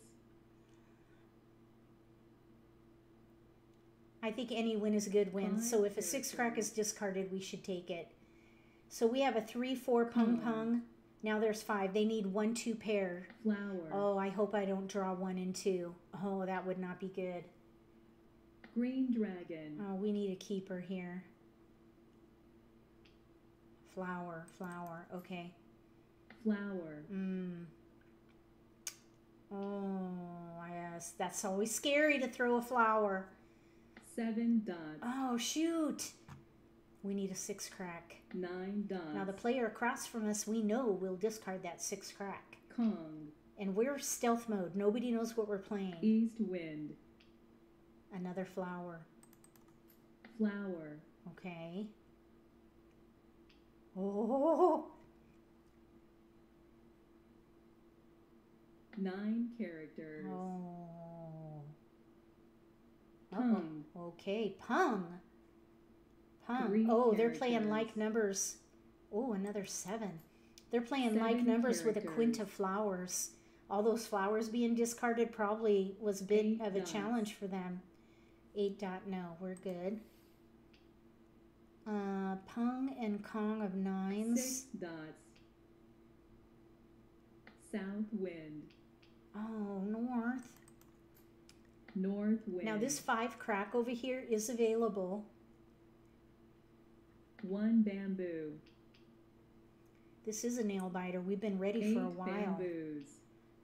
I think any win is a good win. Five so if a six crack is discarded, we should take it. So we have a three, four, pung, pung, Now there's five. They need one, two pair. Flower. Oh, I hope I don't draw one and two. Oh, that would not be good. Green dragon. Oh, we need a keeper here. Flower, flower. Okay. Flower. Mm. Oh, yes. That's always scary to throw a flower. Seven dots. Oh, shoot. We need a six crack. Nine dots. Now the player across from us, we know, will discard that six crack. Kong. And we're stealth mode. Nobody knows what we're playing. East wind. Another flower. Flower. Okay. Oh. Nine characters. Oh. Pung. Oh. Okay, pung. Pung. Three oh, characters. They're playing like numbers. Oh, another seven. They're playing seven like numbers characters. With a quint of flowers. All those flowers being discarded probably was a bit Eight of a dots. Challenge for them. Eight dot, no, we're good. Uh, Pung and Kong of nines. Six dots. South wind. Oh, north. North wind. Now this five crack over here is available. One bamboo. This is a nail biter. We've been ready Eight for a while. Bamboos.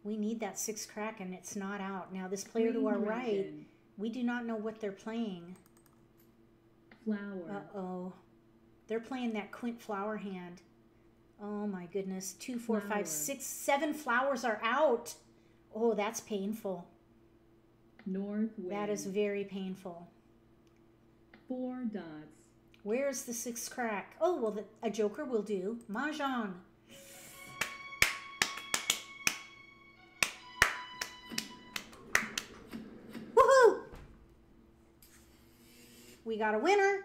We need that six crack and it's not out. Now this player Green to our dragon. Right, we do not know what they're playing. Flower. Uh-oh. They're playing that quint flower hand. Oh my goodness. Two, four, flower. Five, six, seven flowers are out. Oh, that's painful. North wind. That is very painful. Four dots. Where's the sixth crack? Oh, well, the, a joker will do. Mahjong. Woohoo! We got a winner.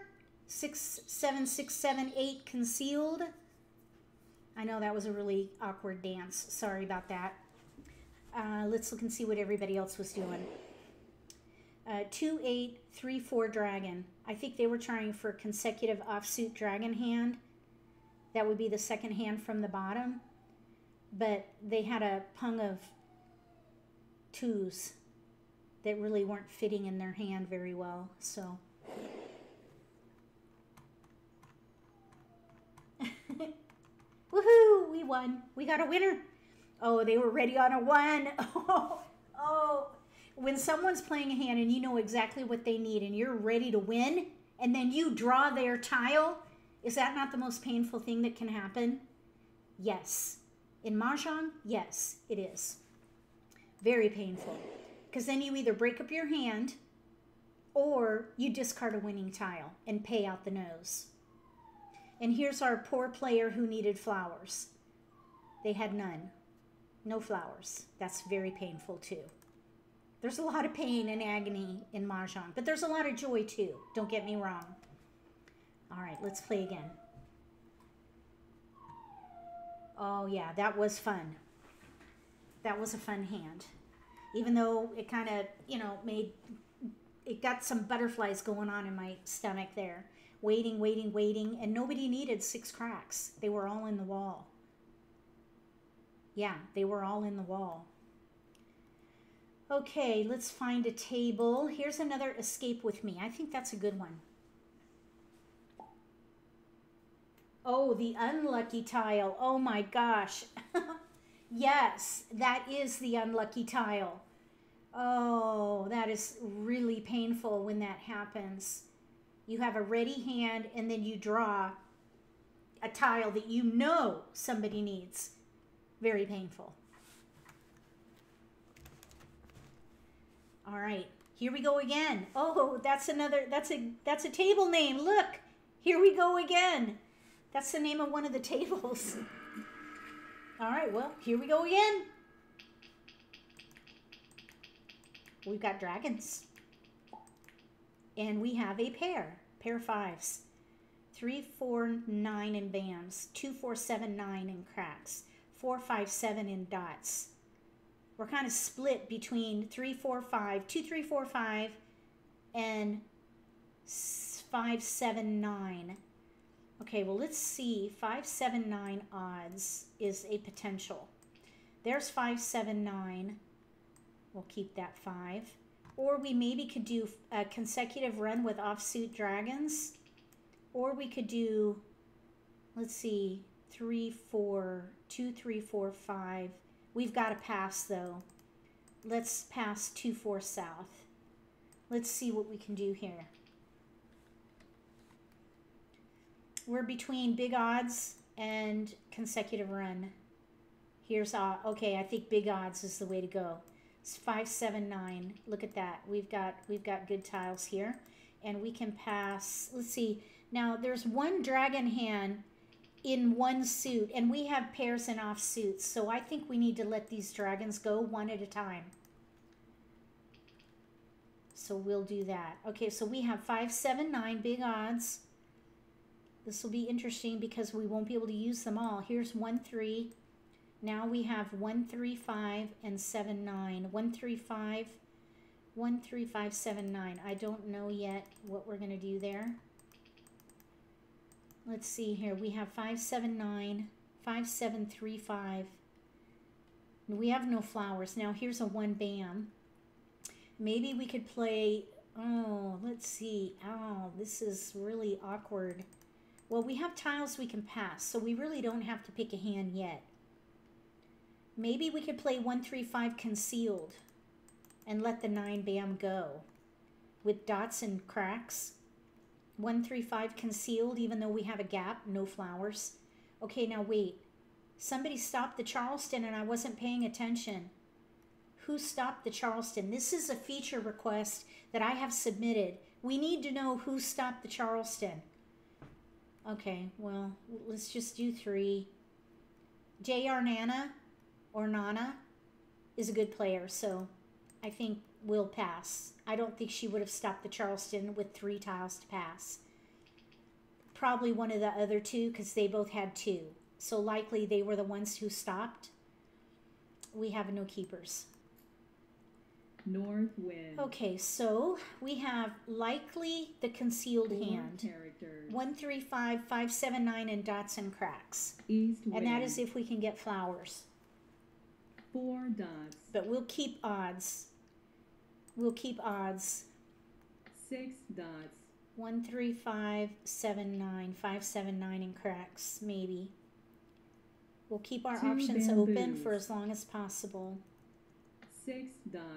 Six, seven, six, seven, eight concealed. I know that was a really awkward dance. Sorry about that. Uh, let's look and see what everybody else was doing. Uh, two, eight, three, four, dragon. I think they were trying for consecutive offsuit dragon hand. That would be the second hand from the bottom. But they had a pung of twos that really weren't fitting in their hand very well. So woohoo! We won. We got a winner. Oh, they were ready on a one. Oh, oh. When someone's playing a hand and you know exactly what they need and you're ready to win and then you draw their tile, is that not the most painful thing that can happen? Yes. In Mahjong, yes, it is. Very painful. Because then you either break up your hand or you discard a winning tile and pay out the nose. And here's our poor player who needed flowers. They had none. No flowers. That's very painful too. There's a lot of pain and agony in Mahjong, but there's a lot of joy too. Don't get me wrong. All right, let's play again. Oh yeah, that was fun. That was a fun hand. Even though it kind of, you know, made, it got some butterflies going on in my stomach there. Waiting, waiting, waiting, and nobody needed six cracks. They were all in the wall. Yeah, they were all in the wall. Okay, let's find a table. Here's another escape with me. I think that's a good one. Oh, the unlucky tile. Oh my gosh. Yes, that is the unlucky tile. Oh, that is really painful when that happens. You have a ready hand and then you draw a tile that you know somebody needs. Very painful. All right, here we go again. Oh, that's another, that's a, that's a table name. Look, here we go again. That's the name of one of the tables. All right, well, here we go again. We've got dragons. And we have a pair, pair fives. Three, four, nine in bams. Two, four, seven, nine in cracks. Four, five, seven in dots. We're kind of split between three, four, five, two, three, four, five, and five, seven, nine. Okay, well, let's see. five seven nine odds is a potential. There's five seven nine. We'll keep that five. Or we maybe could do a consecutive run with offsuit dragons. Or we could do, let's see, three four, two three four five. We've got to pass, though. Let's pass two four south. Let's see what we can do here. We're between big odds and consecutive run. Here's, uh, okay, I think big odds is the way to go. It's five seven nine. Look at that. We've got we've got good tiles here, and we can pass. Let's see. Now there's one dragon hand in one suit, and we have pairs and off suits. So I think we need to let these dragons go one at a time. So we'll do that. Okay. So we have five seven nine big odds. This will be interesting because we won't be able to use them all. Here's one three. Now we have one three five and seven nine. one three five, one three five, seven nine. I don't know yet what we're going to do there. Let's see here. We have five seven nine, five seven three five. We have no flowers. Now here's a one bam. Maybe we could play. Oh, let's see. Oh, this is really awkward. Well, we have tiles we can pass, so we really don't have to pick a hand yet. Maybe we could play one three five concealed and let the nine bam go with dots and cracks. one three five concealed, even though we have a gap, no flowers. Okay, now wait. Somebody stopped the Charleston and I wasn't paying attention. Who stopped the Charleston? This is a feature request that I have submitted. We need to know who stopped the Charleston. Okay, well, let's just do three. J R Nana. Or Nana is a good player, so I think we'll pass. I don't think she would have stopped the Charleston with three tiles to pass. Probably one of the other two, because they both had two. So likely they were the ones who stopped. We have no keepers. North wind. Okay, so we have likely the concealed Four hand. Characters. One, three, five, five, seven, nine, and dots and cracks. East wind. And that is if we can get flowers. Four dots. But we'll keep odds. We'll keep odds. Six dots. One, three, five, seven, nine, five, seven, nine, and cracks, maybe. We'll keep our Two options bamboos. Open for as long as possible. Six dots.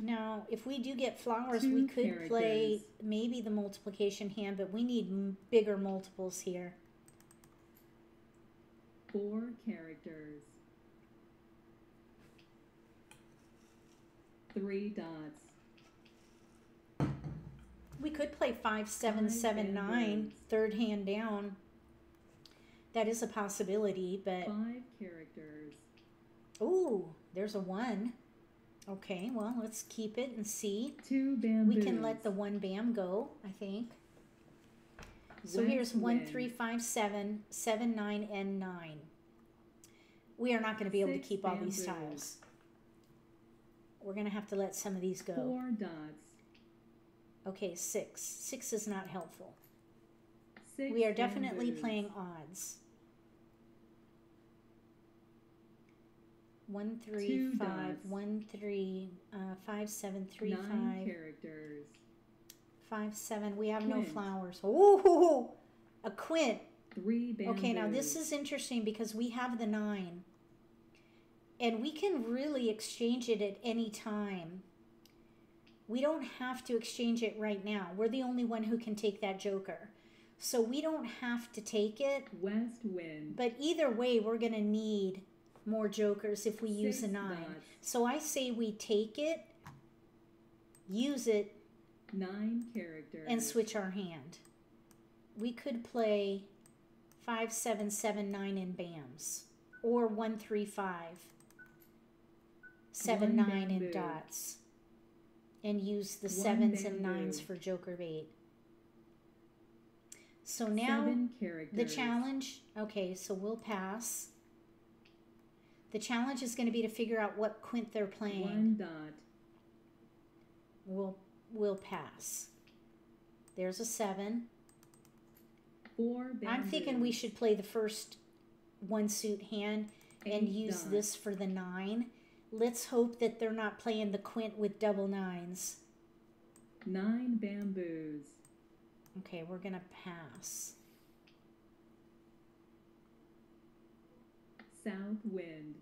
Now, if we do get flowers, Two we could characters. Play maybe the multiplication hand, but we need m bigger multiples here. Four characters. Three dots. We could play five, seven, five seven, nine, third hand down. That is a possibility, but five characters. Ooh, there's a one. Okay, well, let's keep it and see. Two bam. We can let the one bam go, I think. So West here's one, wind. Three, five, seven, seven, nine, and nine. We are not going to be Six able to keep all these tiles. We're going to have to let some of these go. Four dots. Okay, six. Six is not helpful. Six we are definitely bamboos. Playing odds. One, three, Two five, dots. One, three, uh, five, seven, three, Nine five. Characters. Five, seven. We have quint. No flowers. Ooh, a quint. Three bamboos. Okay, now this is interesting because we have the nine. And we can really exchange it at any time. We don't have to exchange it right now. We're the only one who can take that joker. So we don't have to take it. West wind. But either way, we're going to need more jokers if we use Six a nine. Dots. So I say we take it, use it, nine characters, and switch our hand. We could play five, seven, seven, nine, and bams. Or one, three, five. Seven, one nine, bamboo. And dots. And use the one sevens bamboo. And nines for joker bait. So now the challenge, okay, so we'll pass. The challenge is going to be to figure out what quint they're playing. One dot. We'll, we'll pass. There's a seven. four bamboo. I'm thinking we should play the first one suit hand and, and use done. This for the nine. Let's hope that they're not playing the quint with double nines. Nine bamboos. Okay, we're going to pass. South wind.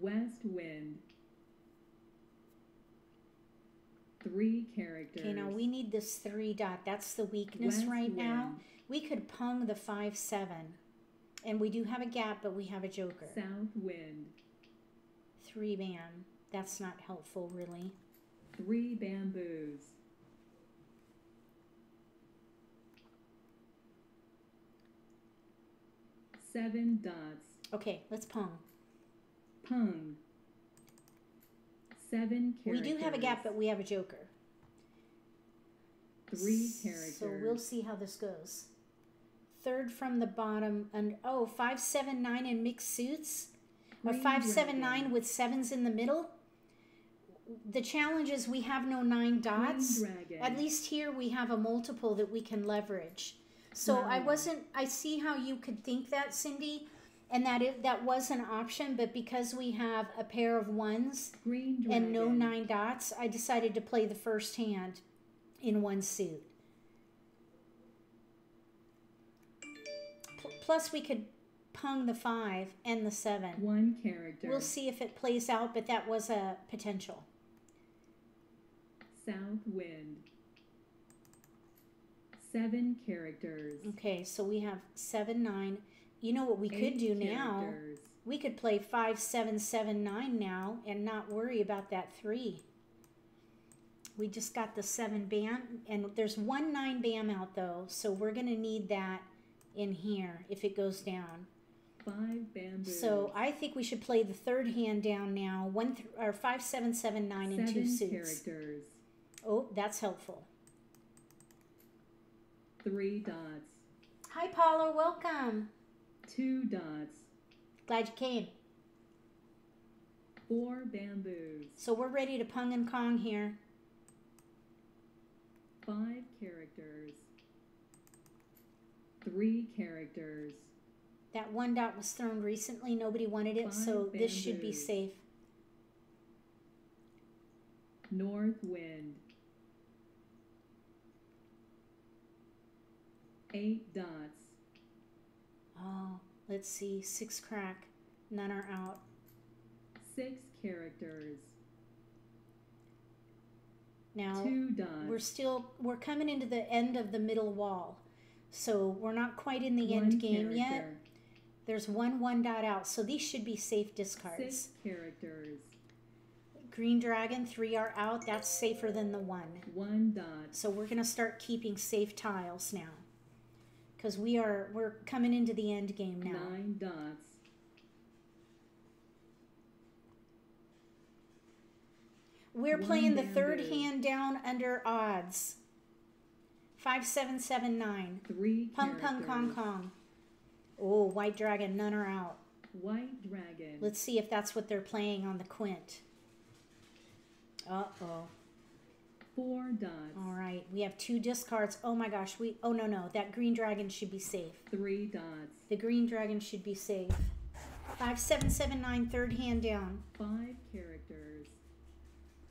West wind. Three characters. Okay, now we need this three dot. That's the weakness West right wind. Now. We could pung the five seven. And we do have a gap, but we have a joker. South wind. Three bam. That's not helpful, really. Three bamboos. Seven dots. Okay, let's pong. Pong. Seven characters. We do have a gap, but we have a joker. Three characters. So we'll see how this goes. Third from the bottom, and oh, five, seven, nine in mixed suits, or five, seven, nine with sevens in the middle. The challenge is we have no nine dots. At least here we have a multiple that we can leverage. So wow. I wasn't. I see how you could think that, Cindy, and that it, that was an option. But because we have a pair of ones and no nine dots, I decided to play the first hand in one suit. Plus, we could pung the five and the seven. One character. We'll see if it plays out, but that was a potential. South wind. Seven characters. Okay, so we have seven, nine. You know what we Eight could do characters. Now? We could play five, seven, seven, nine now and not worry about that three. We just got the seven bam, and there's one nine bam out, though, so we're going to need that in here if it goes down. Five bamboos. So I think we should play the third hand down now. One th or five, seven, seven, nine, seven and two suits. Characters. Oh, that's helpful. Three dots. Hi, Paula. Welcome. Two dots. Glad you came. Four bamboos. So we're ready to pung and kong here. Five characters. Three characters. That one dot was thrown recently. Nobody wanted it, Five so bamboos. This should be safe. North wind. Eight dots. Oh, let's see. Six crack. None are out. Six characters. Now, Two dots. we're still, we're coming into the end of the middle wall. So we're not quite in the one end game character. Yet. There's one one dot out. So these should be safe discards. Six characters. Green dragon, three are out. That's safer than the one. One dot. So we're going to start keeping safe tiles now. Because we are, we're coming into the end game now. Nine dots. We're one playing the third is. hand down under odds. Five, seven, seven, nine. Three Pung, characters. Pung, kong, kong. Oh, white dragon. None are out. White dragon. Let's see if that's what they're playing on the quint. Uh-oh. Four dots. All right. We have two discards. Oh, my gosh. We. Oh, no, no. That green dragon should be safe. Three dots. The green dragon should be safe. Five, seven, seven, nine. Third hand down. Five characters.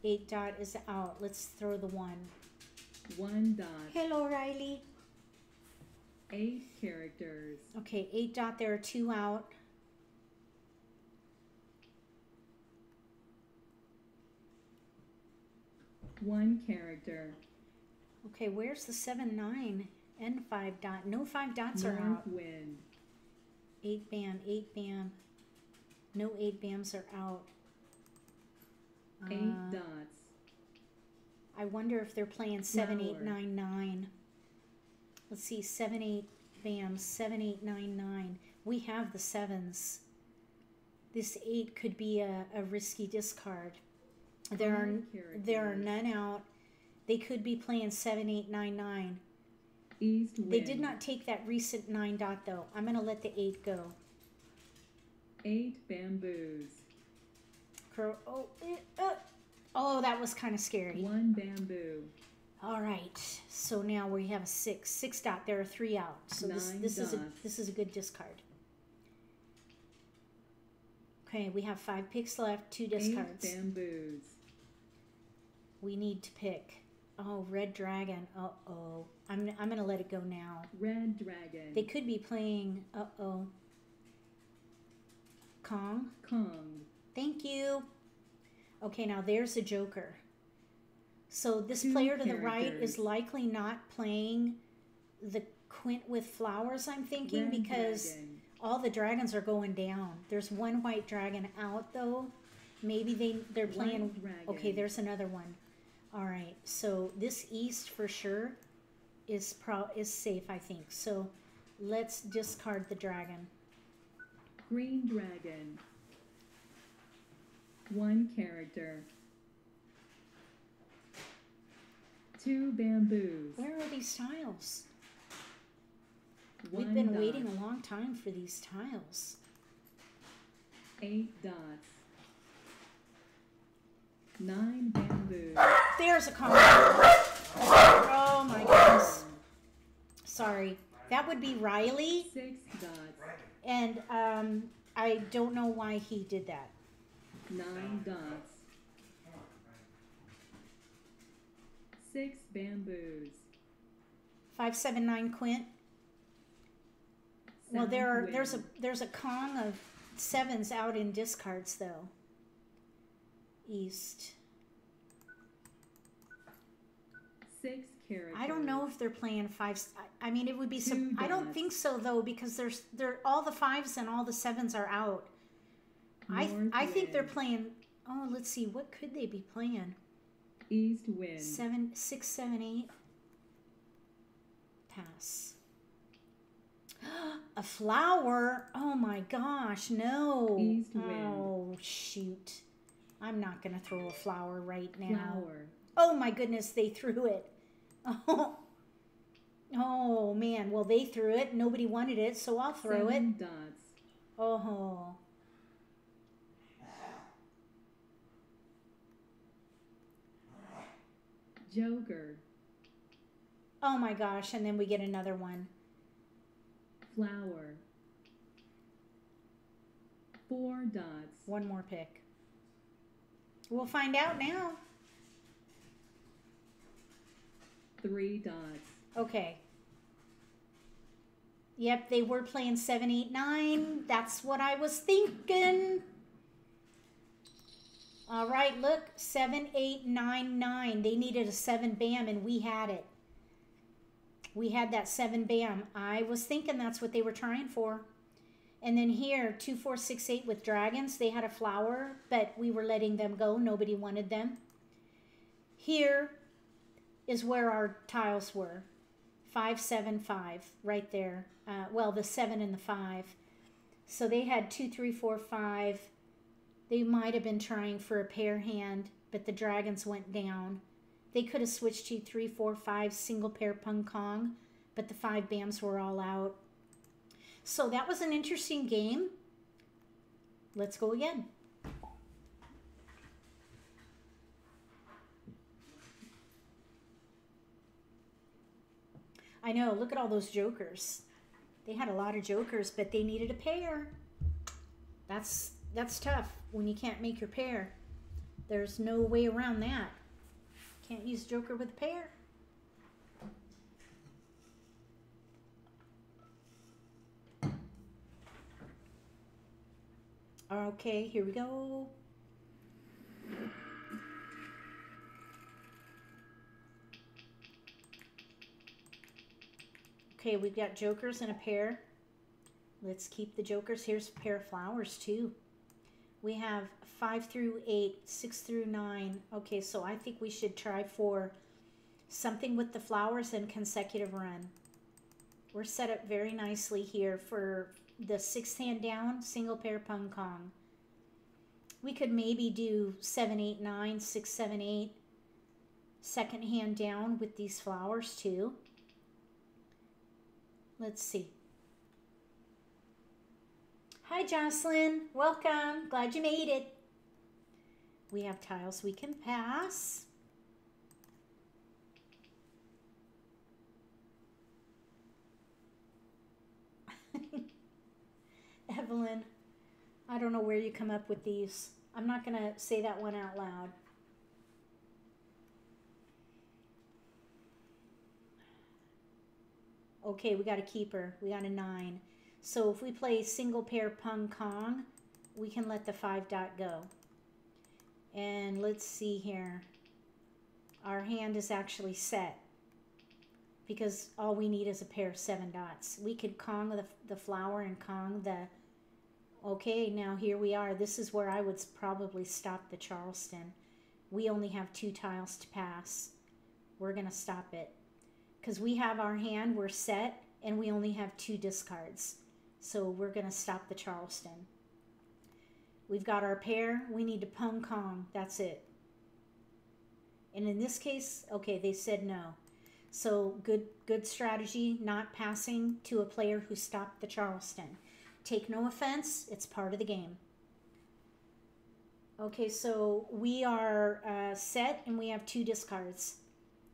Eight dot is out. Let's throw the one. One dot. Hello, Riley. Eight characters. Okay, eight dot. There are two out. One character. Okay, where's the seven, nine, and five dot? No five dots North are out. Wind. Eight bam, eight bam. No eight bams are out. Eight uh, dots. I wonder if they're playing seven, eight, nine, nine. Let's see, seven, eight, bam, seven, eight, nine, nine. We have the sevens. This eight could be a, a risky discard. There are there are none out. They could be playing seven, eight, nine, nine. East wind. They did not take that recent nine dot though. I'm gonna let the eight go. Eight bamboos. Curl. Oh. Uh, uh. Oh, that was kind of scary. One bamboo. All right, so now we have a six. Six dot, there are three out. So this, this is a, this is a good discard. Okay, we have five picks left, two discards. Eight bamboos. We need to pick. Oh, red dragon. Uh-oh. I'm, I'm going to let it go now. Red dragon. They could be playing, uh-oh. Kong. Kong. Thank you. Okay, now there's a joker. So this Two player to characters. the right is likely not playing the quint with flowers, I'm thinking, red because dragon. all the dragons are going down. There's one white dragon out, though. Maybe they, they're playing... Okay, there's another one. All right, so this east for sure is, pro is safe, I think. So let's discard the dragon. Green dragon. One character. Two bamboos. Where are these tiles? One We've been dot. waiting a long time for these tiles. Eight dots. Nine bamboos. There's a comment. Oh my goodness. Sorry. That would be Riley. Six dots. And um, I don't know why he did that. Nine dots. Six bamboos. Five, seven, nine, quint. Seven well, there are wins. there's a there's a Kong of sevens out in discards though. East. Six characters. I don't know if they're playing five. I mean, it would be some. I don't think so though, because there's there all the fives and all the sevens are out. North I th I win. think they're playing. Oh, let's see. What could they be playing? East win. Seven, six, seven, eight. Pass. A flower. Oh my gosh, no. East win. Oh shoot. I'm not gonna throw a flower right now. Flower. Oh my goodness, they threw it. Oh. Oh man. Well, they threw it. Nobody wanted it, so I'll throw Seven it. Dots. Oh. Joker. Oh my gosh, and then we get another one. Flower. Four dots. One more pick. We'll find out now. Three dots. Okay. Yep, they were playing seven, eight, nine. That's what I was thinking. All right, look, seven, eight, nine, nine. They needed a seven bam, and we had it. We had that seven bam. I was thinking that's what they were trying for. And then here, two, four, six, eight with dragons. They had a flower, but we were letting them go. Nobody wanted them. Here is where our tiles were. Five, seven, five, right there. Uh, well, the seven and the five. So they had two, three, four, five. They might have been trying for a pair hand, but the dragons went down. They could have switched to three, four, five, single pair pung kong, but the five bams were all out. So that was an interesting game. Let's go again. I know, look at all those jokers. They had a lot of jokers, but they needed a pair. That's... That's tough when you can't make your pair. There's no way around that. Can't use joker with a pair. Okay, here we go. Okay, we've got jokers and a pair. Let's keep the jokers. Here's a pair of flowers too. We have five through eight, six through nine. Okay, so I think we should try for something with the flowers and consecutive run. We're set up very nicely here for the sixth hand down, single pair pung kong. We could maybe do seven, eight, nine, six, seven, eight, second hand down with these flowers too. Let's see. Hi, Jocelyn. Welcome. Glad you made it. We have tiles we can pass. Evelyn. I don't know where you come up with these. I'm not going to say that one out loud. Okay, we got a keeper. We got a nine. So if we play single pair pung kong, we can let the five dot go. And let's see here. Our hand is actually set because all we need is a pair of seven dots. We could kong the, the flower and kong the... Okay, now here we are. This is where I would probably stop the Charleston. We only have two tiles to pass. We're going to stop it. Because we have our hand, we're set, and we only have two discards. So we're going to stop the Charleston. We've got our pair. We need to pung kong. That's it. And in this case, okay, they said no. So good, good strategy, not passing to a player who stopped the Charleston. Take no offense. It's part of the game. Okay, so we are uh, set, and we have two discards.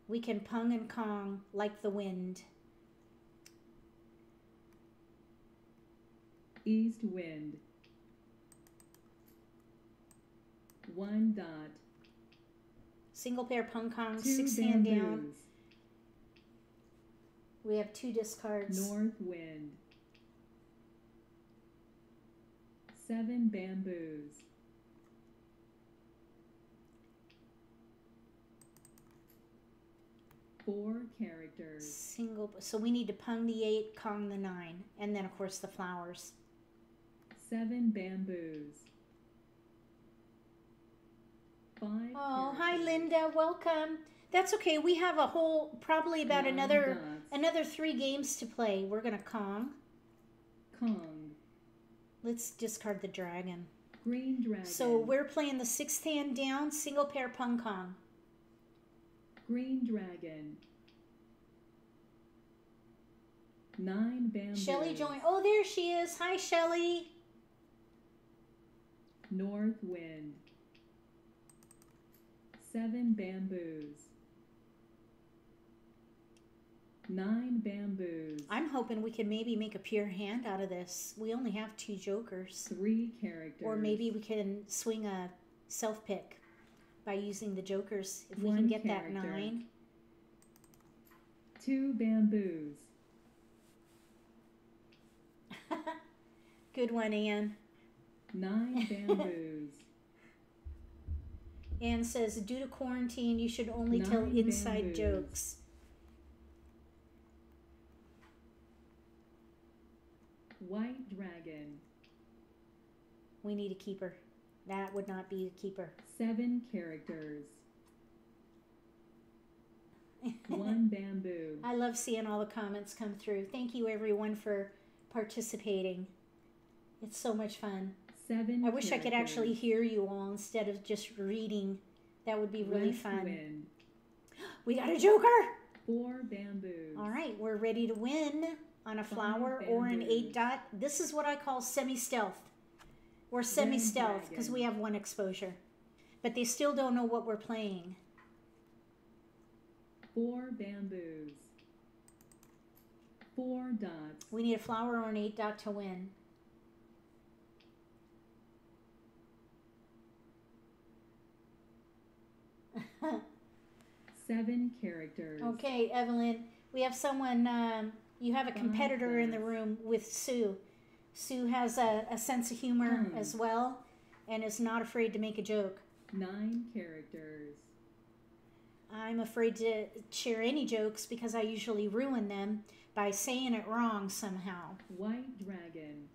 We can pung and kong like the wind. East wind. One dot. Single pair pung kong, two six bamboos. Hand down. We have two discards. North wind. Seven bamboos. Four characters. Single, so we need to pung the eight, kong the nine, and then of course the flowers. Seven bamboos. Five. Oh, hi Linda, welcome. That's okay. We have a whole, probably about Nine another dots. another three games to play. We're gonna kong. Kong. Let's discard the dragon. Green dragon. So we're playing the sixth hand down, single pair pung kong. Green dragon. Nine bamboos. Shelly joined. Oh, there she is. Hi, Shelly. North wind. Seven bamboos. Nine bamboos. I'm hoping we can maybe make a pure hand out of this. We only have two jokers. Three characters. Or maybe we can swing a self-pick by using the jokers, if we One can get character. that nine. Two bamboos. Good one, Anne. Nine bamboos. Anne says, due to quarantine, you should only nine tell inside bamboos. jokes. White dragon. We need a keeper. That would not be a keeper. Seven characters. One bamboo. I love seeing all the comments come through. Thank you, everyone, for participating. It's so much fun. Seven I wish characters. I could actually hear you all instead of just reading. That would be really West fun. Win. We got a joker! Four bamboos. All right, we're ready to win on a Five flower bamboos. or an eight dot. This is what I call semi-stealth. We're semi-stealth because we have one exposure. But they still don't know what we're playing. Four bamboos. Four dots. We need a flower or an eight dot to win. Seven characters. Okay, Evelyn. We have someone, um, you have a competitor in the room with Sue. Sue has a, a sense of humor Nine. as well and is not afraid to make a joke. Nine characters. I'm afraid to share any jokes because I usually ruin them by saying it wrong somehow. White dragon.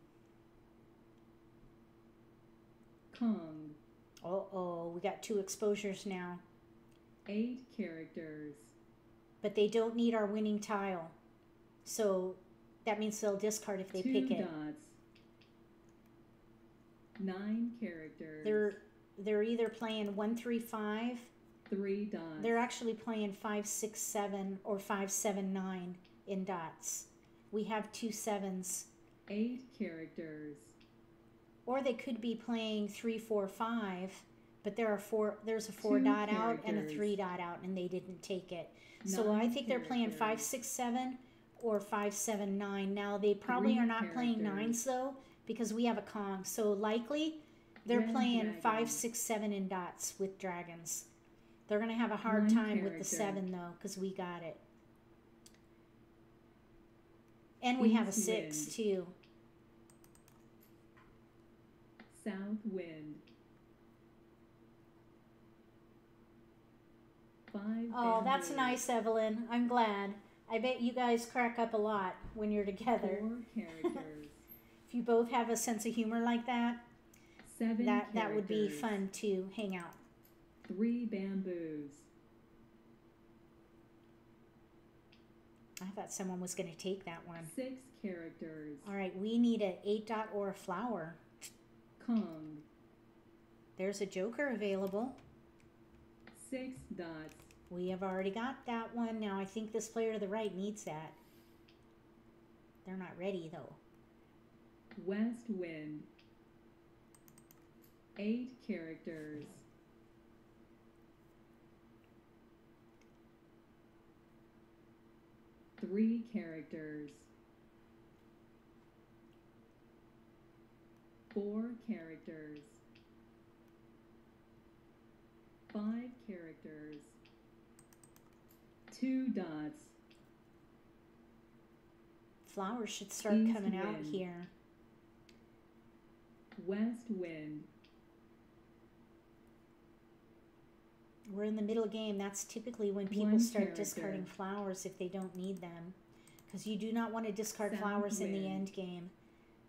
Kong. Uh-oh, we got two exposures now. Eight characters. But they don't need our winning tile. So that means they'll discard if they two pick it. Dots. Nine characters. They're they're either playing one, three, five. Three dots. They're actually playing five, six, seven, or five, seven, nine in dots. We have two sevens. Eight characters. Or they could be playing three, four, five, but there are four. There's a four two dot characters. out and a three dot out, and they didn't take it. Nine so I think characters. they're playing five, six, seven, or five, seven, nine. Now they probably Three are not characters. playing nines though, because we have a Kong. So likely they're yeah, playing yeah, five, yeah. six, seven in dots with dragons. They're going to have a hard One time character. with the seven, though, because we got it. And we East have a six, wind. too. South wind. Five oh, that's eight. nice, Evelyn. I'm glad. I bet you guys crack up a lot when you're together. Four characters. If you both have a sense of humor like that, Seven that, that would be fun to hang out. Three bamboos. I thought someone was going to take that one. Six characters. All right, we need an eight dot or a flower. Kong. There's a joker available. Six dots. We have already got that one. Now I think this player to the right needs that. They're not ready, though. West wind. Eight characters. Three characters. Four characters. Five characters. Two dots. Flowers should start East coming wind. out here. West wind. We're in the middle game. That's typically when people One start character. discarding flowers if they don't need them. Because you do not want to discard Seven flowers wind. in the end game.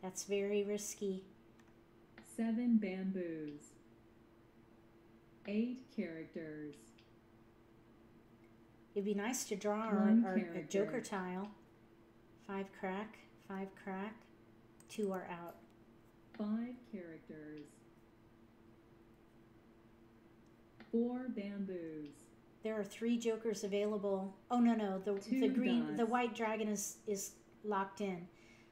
That's very risky. Seven bamboos. Eight characters. It'd be nice to draw our, our, a joker tile. Five crack, five crack. Two are out. Five characters. Four bamboos. There are three jokers available. Oh no no, the Two the green dots. the white dragon is is locked in.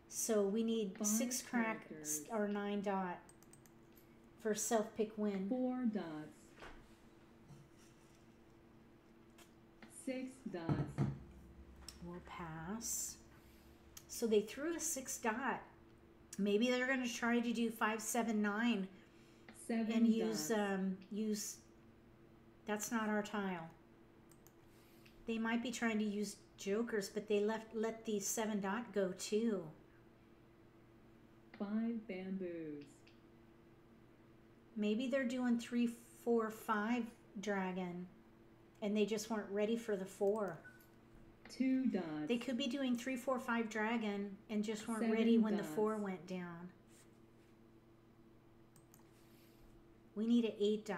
So we need Five six crack characters. or nine dot for self pick win. Four dots. Six dots. We'll pass. So they threw a six dot. Maybe they're going to try to do five seven nine. Seven and use dots. um use. That's not our tile. They might be trying to use jokers, but they left let the seven dot go too. Five bamboos. Maybe they're doing three, four, five dragon, and they just weren't ready for the four. Two dots. They could be doing three, four, five dragon, and just weren't seven ready when dots. the four went down. We need an eight dot.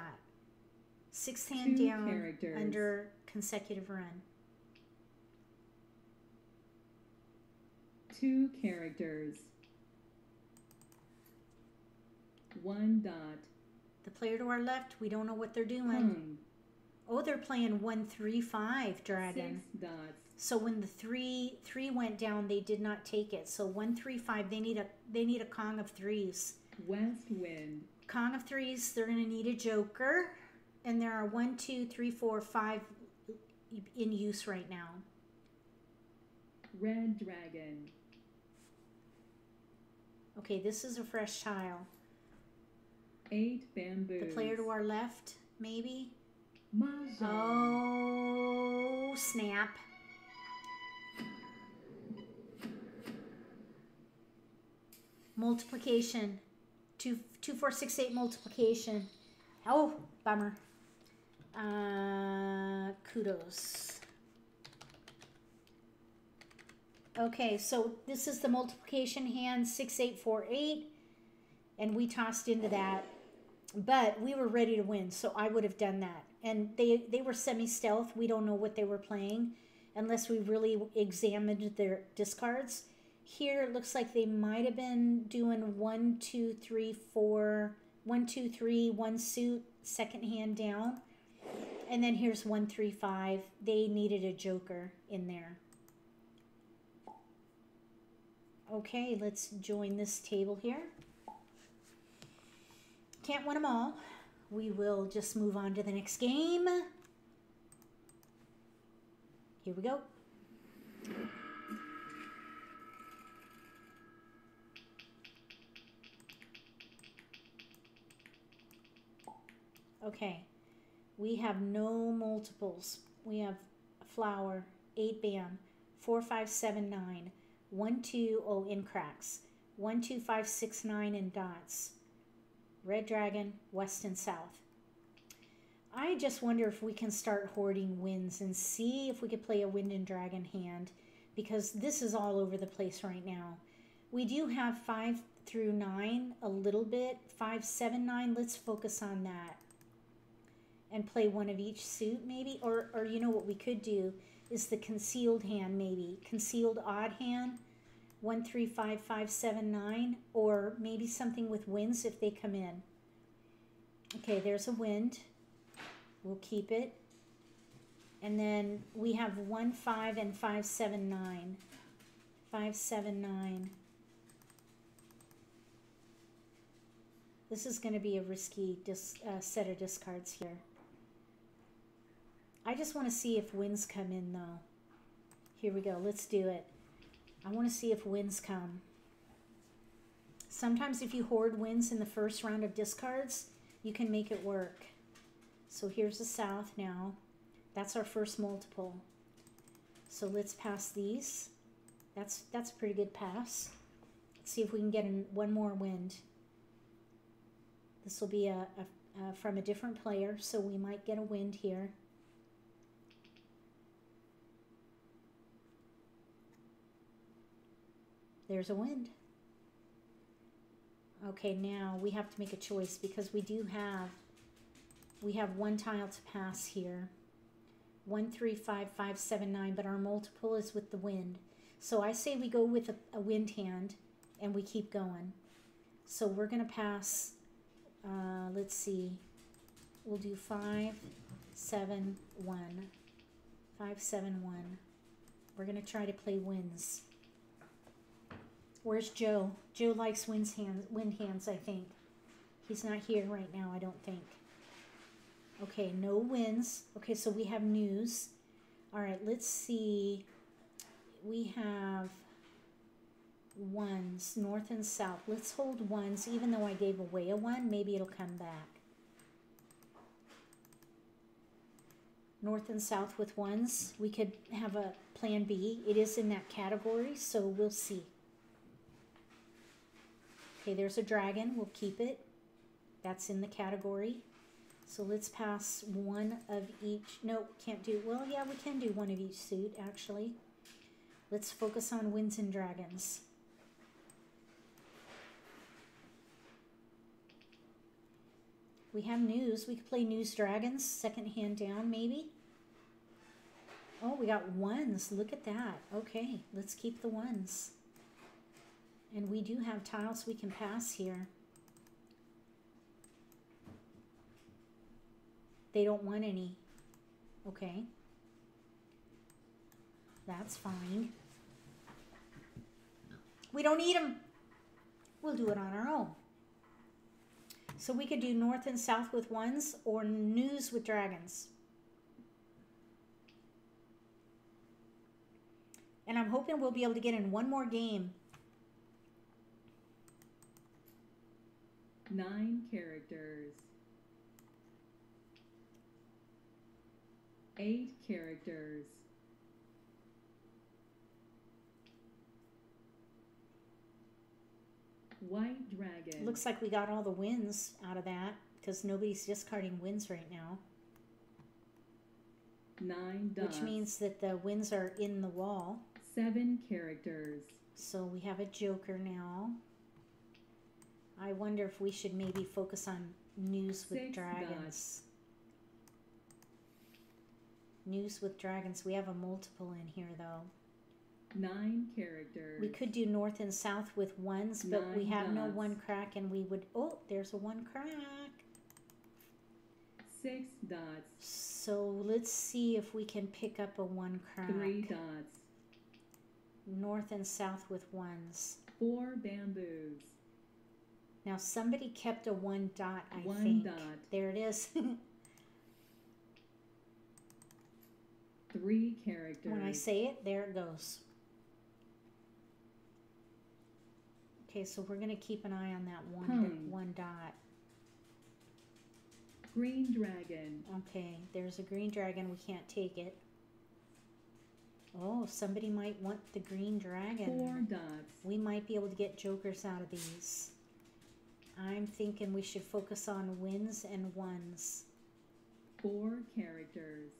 Sixth hand Two down characters. under consecutive run. Two characters. One dot. The player to our left, we don't know what they're doing. Hmm. Oh, they're playing one, three, five dragon. Six dots. So when the three, three went down, they did not take it. So one, three, five. They need a they need a Kong of threes. West wind. Kong of threes. They're going to need a joker. And there are one, two, three, four, five in use right now. Red dragon. Okay, this is a fresh tile. Eight bamboos. The player to our left, maybe? Mahjong. Oh, snap. Multiplication. Two, two, four, six, eight multiplication. Oh, bummer. Uh, kudos. Okay, so this is the multiplication hand, six eight four eight, and we tossed into that, but we were ready to win, so I would have done that. And they they were semi-stealth. We don't know what they were playing unless we really examined their discards. Here it looks like they might have been doing one, two, three, four. One, two, three, one suit, second hand down. And then here's one, three, five. They needed a joker in there. Okay, let's join this table here. Can't win them all. We will just move on to the next game. Here we go. Okay, we have no multiples. We have flower, eight band, four, five, seven, nine, one, two, oh, in cracks, one, two, five, six, nine, in dots. Red dragon, west and south. I just wonder if we can start hoarding wins and see if we could play a wind and dragon hand, because this is all over the place right now. We do have five through nine a little bit. Five, seven, nine. Let's focus on that and play one of each suit maybe. Or, or you know what we could do is the concealed hand maybe. Concealed odd hand. One, three, five, five, seven, nine. Or maybe something with winds if they come in. Okay, there's a wind. We'll keep it. And then we have one, five, and five, seven, nine. Five, seven, nine. This is going to be a risky dis, uh, set of discards here. I just want to see if winds come in, though. Here we go. Let's do it. I want to see if winds come. Sometimes if you hoard winds in the first round of discards, you can make it work. So here's the south now. That's our first multiple. So let's pass these. That's, that's a pretty good pass. Let's see if we can get in one more wind. This will be a, a, a, from a different player, so we might get a wind here. There's a wind. Okay, now we have to make a choice because we do have, we have one tile to pass here. One, three, five, five, seven, nine, but our multiple is with the wind. So I say we go with a, a wind hand and we keep going. So we're gonna pass. Uh, let's see, we'll do five, seven, one, five, seven, one. We're going to try to play wins. Where's Joe? Joe likes wins hands, wind hands, I think. He's not here right now, I don't think. Okay, no wins. Okay, so we have news. All right, let's see. We have ones, north and south. Let's hold ones, even though I gave away a one. Maybe it'll come back. North and south with ones. We could have a plan B. It is in that category, so we'll see. Okay, there's a dragon. We'll keep it. That's in the category. So let's pass one of each. No, can't do. Well, yeah, we can do one of each suit, actually. Let's focus on winds and dragons. We have news. We could play news dragons, second hand down maybe. Oh, we got ones. Look at that. Okay, let's keep the ones. And we do have tiles we can pass here. They don't want any. Okay. That's fine. We don't need them. We'll do it on our own. So we could do north and south with ones or news with dragons. And I'm hoping we'll be able to get in one more game. Nine characters. Eight characters. White dragon. Looks like we got all the wins out of that because nobody's discarding wins right now. Nine dots. Which means that the wins are in the wall. Seven characters. So we have a joker now. I wonder if we should maybe focus on news with Six dragons. Dots. News with dragons. We have a multiple in here though. Nine characters. We could do north and south with ones, but Nine we have dots. No one crack, and we would... Oh, there's a one crack. Six dots. So let's see if we can pick up a one crack. Three dots. North and south with ones. Four bamboos. Now somebody kept a one dot, I one think. One dot. There it is. Three characters. When I say it, there it goes. Okay, so we're going to keep an eye on that one, hmm. one dot. Green dragon. Okay, there's a green dragon. We can't take it. Oh, somebody might want the green dragon. Four dots. We might be able to get jokers out of these. I'm thinking we should focus on wins and ones. Four characters.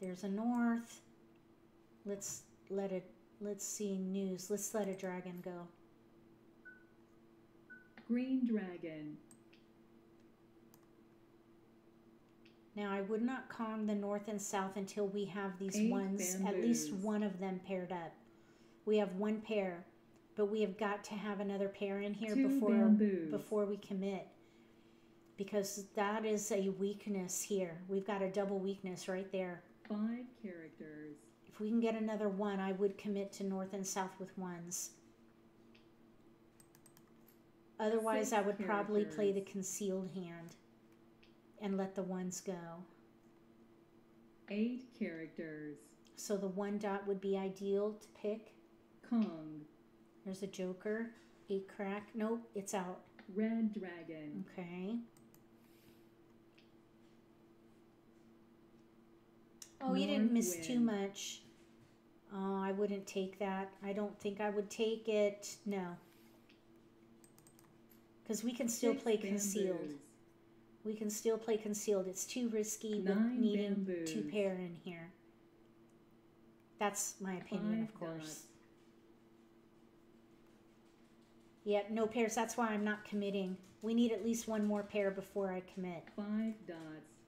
There's a north. Let's let it, let's see news. Let's let a dragon go. Green dragon. Now, I would not con the north and south until we have these Eight ones, bamboos. At least one of them paired up. We have one pair, but we have got to have another pair in here Two before bamboos. before we commit, because that is a weakness here. We've got a double weakness right there. Five characters. If we can get another one, I would commit to north and south with ones. Otherwise, Six I would characters. probably play the concealed hand and let the ones go. Eight characters. So the one dot would be ideal to pick. Kong. There's a joker. Eight crack. Nope, it's out. Red dragon. Okay. Oh, North you didn't miss wind. too much. Oh, I wouldn't take that. I don't think I would take it. No. Because we can still Six play bamboos. concealed. We can still play concealed. It's too risky with needing bamboos. two pair in here. That's my opinion, Five of course. Dots. Yep, no pairs. That's why I'm not committing. We need at least one more pair before I commit. Five dots.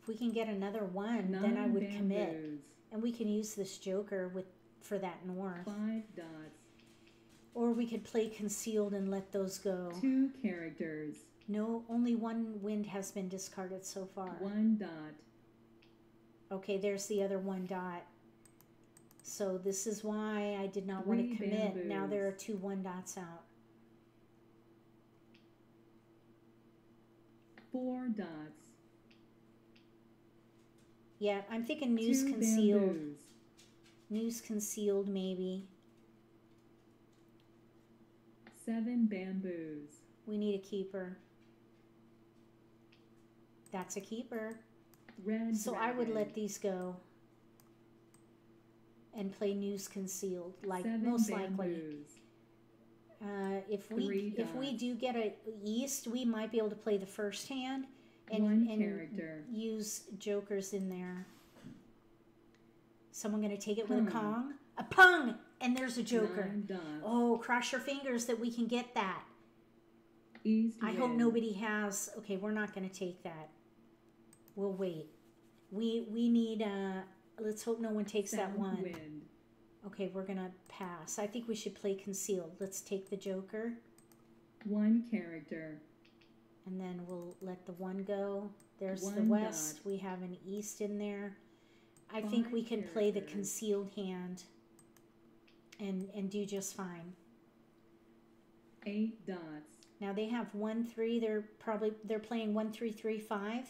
If we can get another one, Nine then I would bamboos. commit. And we can use this joker with for that north. Five dots. Or we could play concealed and let those go. Two characters. No, only one wind has been discarded so far. One dot. Okay, there's the other one dot. So this is why I did not Three want to commit. Bamboos. Now there are two one dots out. Four dots. Yeah, I'm thinking news two concealed. Bamboos. News concealed maybe. Seven bamboos. We need a keeper. That's a keeper. Red so dragon. I would let these go and play news concealed, like Seven most bamboos. likely. Uh, if Three we dots. if we do get a east, we might be able to play the first hand and, One and character. use jokers in there. Someone gonna take it Pung. with a Kong? A Pung! And there's a joker. Oh, cross your fingers that we can get that. East I wind. hope nobody has. Okay, we're not going to take that. We'll wait. We we need. Uh, let's hope no one takes Sound that one. Wind. Okay, we're going to pass. I think we should play concealed. Let's take the joker. One character. And then we'll let the one go. There's one the west. Dot. We have an east in there. I Five think we can characters. play the concealed hand. And, and do just fine. Eight dots. Now they have one three. They're probably they're playing one three three five,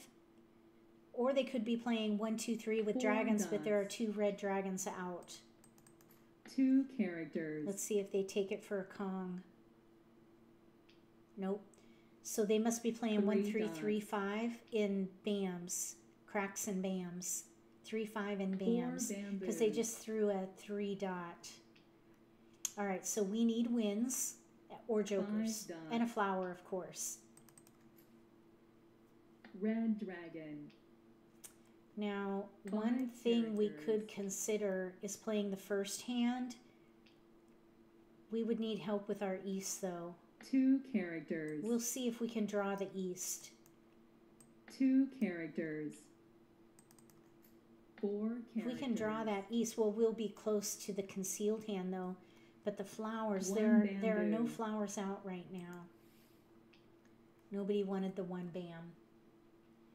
or they could be playing one two three with Four dragons. Dots. But there are two red dragons out. Two characters. Let's see if they take it for a Kong. Nope. So they must be playing three one three dots. three five in bams, cracks and bams, three five in bams, because they just threw a three dot. All right, so we need wins or jokers and a flower, of course. Red dragon. Now, Five one thing characters. we could consider is playing the first hand. We would need help with our east, though. Two characters. We'll see if we can draw the east. Two characters. Four characters. If we can draw that east, well, we'll be close to the concealed hand, though. But the flowers, one there are, there are no flowers out right now. Nobody wanted the one bam.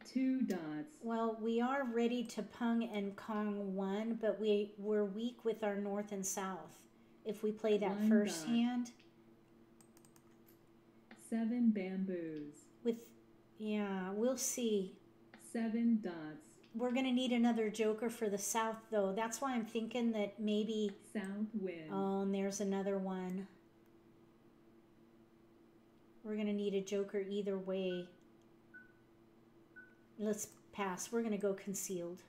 Two dots. Well, we are ready to Pung and Kong one, but we, we're weak with our north and south. If we play that one first dot. hand. Seven bamboos. With, yeah, we'll see. Seven dots. We're going to need another joker for the south, though. That's why I'm thinking that maybe... South wind. Oh, and there's another one. We're going to need a joker either way. Let's pass. We're going to go concealed.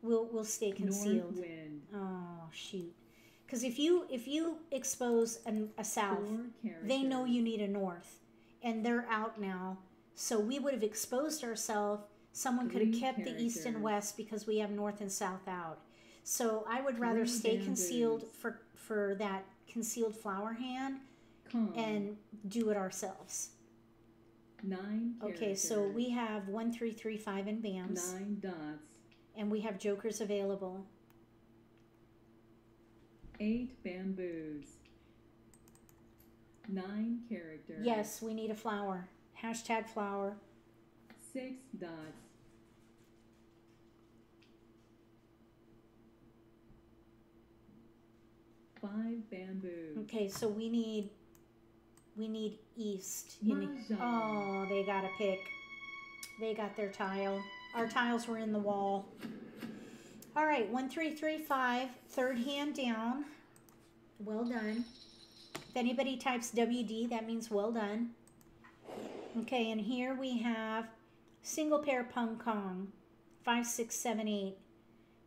We'll we'll stay concealed. North wind. Oh, shoot. Because if you if you expose an, a south, they know you need a north, and they're out now. So we would have exposed ourselves. Someone could have kept character. The east and west because we have north and south out. So I would rather Green stay boundaries. Concealed for for that concealed flower hand, Calm. And do it ourselves. Nine. Character. Okay, so we have one, three, three, five, and bams. Nine dots. And we have jokers available. Eight bamboos. Nine characters. Yes, we need a flower. Hashtag flower. Six dots. Five bamboos. Okay, so we need we need east. In the, oh, they got a pick. They got their tile. Our tiles were in the wall. All right, one, three, three, five, third hand down. Well done. If anybody types W D, that means well done. Okay, and here we have single pair pung kong, five, six, seven, eight.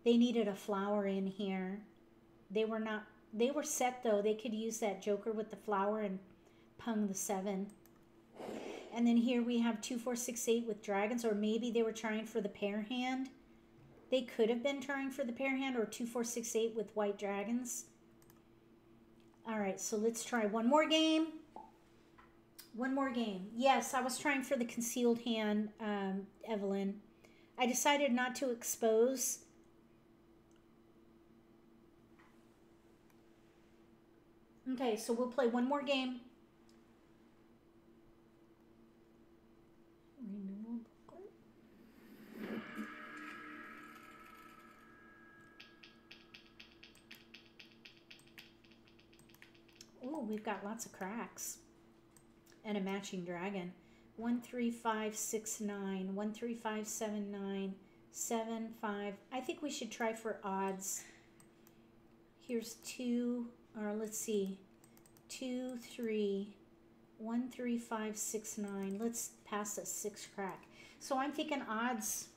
They needed a flower in here. They were not. They were set though. They could use that joker with the flower and pung the seven. And then here we have two, four, six, eight with dragons, or maybe they were trying for the pair hand. They could have been trying for the pair hand or two, four, six, eight with white dragons. All right, so let's try one more game. One more game. Yes, I was trying for the concealed hand, um, Evelyn. I decided not to expose. Okay, so we'll play one more game. Oh, we've got lots of cracks and a matching dragon. One, three, five, six, nine. One, three, five, seven, nine. Seven, five. I think we should try for odds. Here's two, or let's see, two, three. One, three, five, six, nine. Let's pass a six crack. So I'm thinking odds,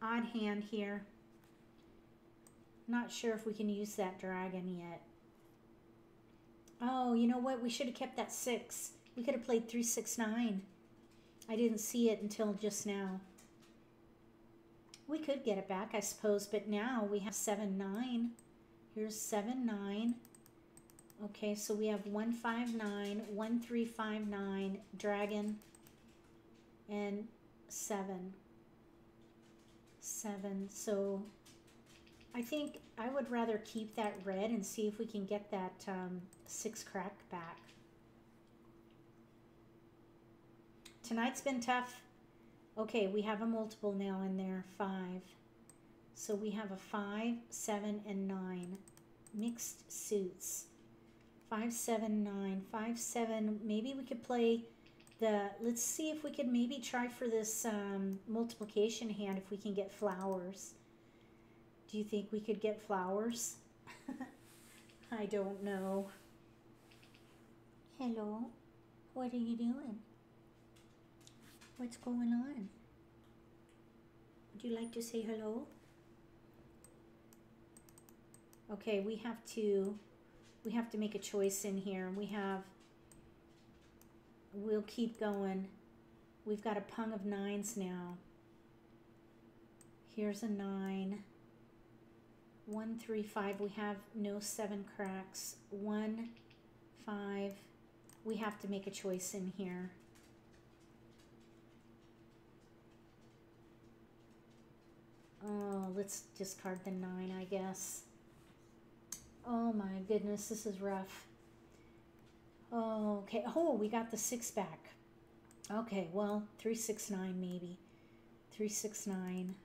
odd hand here. Not sure if we can use that dragon yet. Oh, you know what? We should have kept that six. We could have played three, six, nine. I didn't see it until just now. We could get it back, I suppose, but now we have seven, nine. Here's seven, nine. Okay, so we have one, five, nine, one, three, five, nine, dragon, and seven. Seven. So I think I would rather keep that red and see if we can get that um, six crack back. Tonight's been tough. Okay, we have a multiple now in there, five. So we have a five, seven, and nine. Mixed suits. Five, seven, nine, five, seven. Maybe we could play the, let's see if we could maybe try for this um, multiplication hand if we can get flowers. Do you think we could get flowers? I don't know. Hello. What are you doing? What's going on? Would you like to say hello? Okay, we have to we have to make a choice in here. We have we'll keep going. We've got a pung of nines now. Here's a nine. One, three, five. We have no seven cracks. One, five. We have to make a choice in here. Oh, let's discard the nine, I guess. Oh my goodness, this is rough. Oh, okay. Oh, we got the six back. Okay, well, three, six, nine, maybe. Three, six, nine.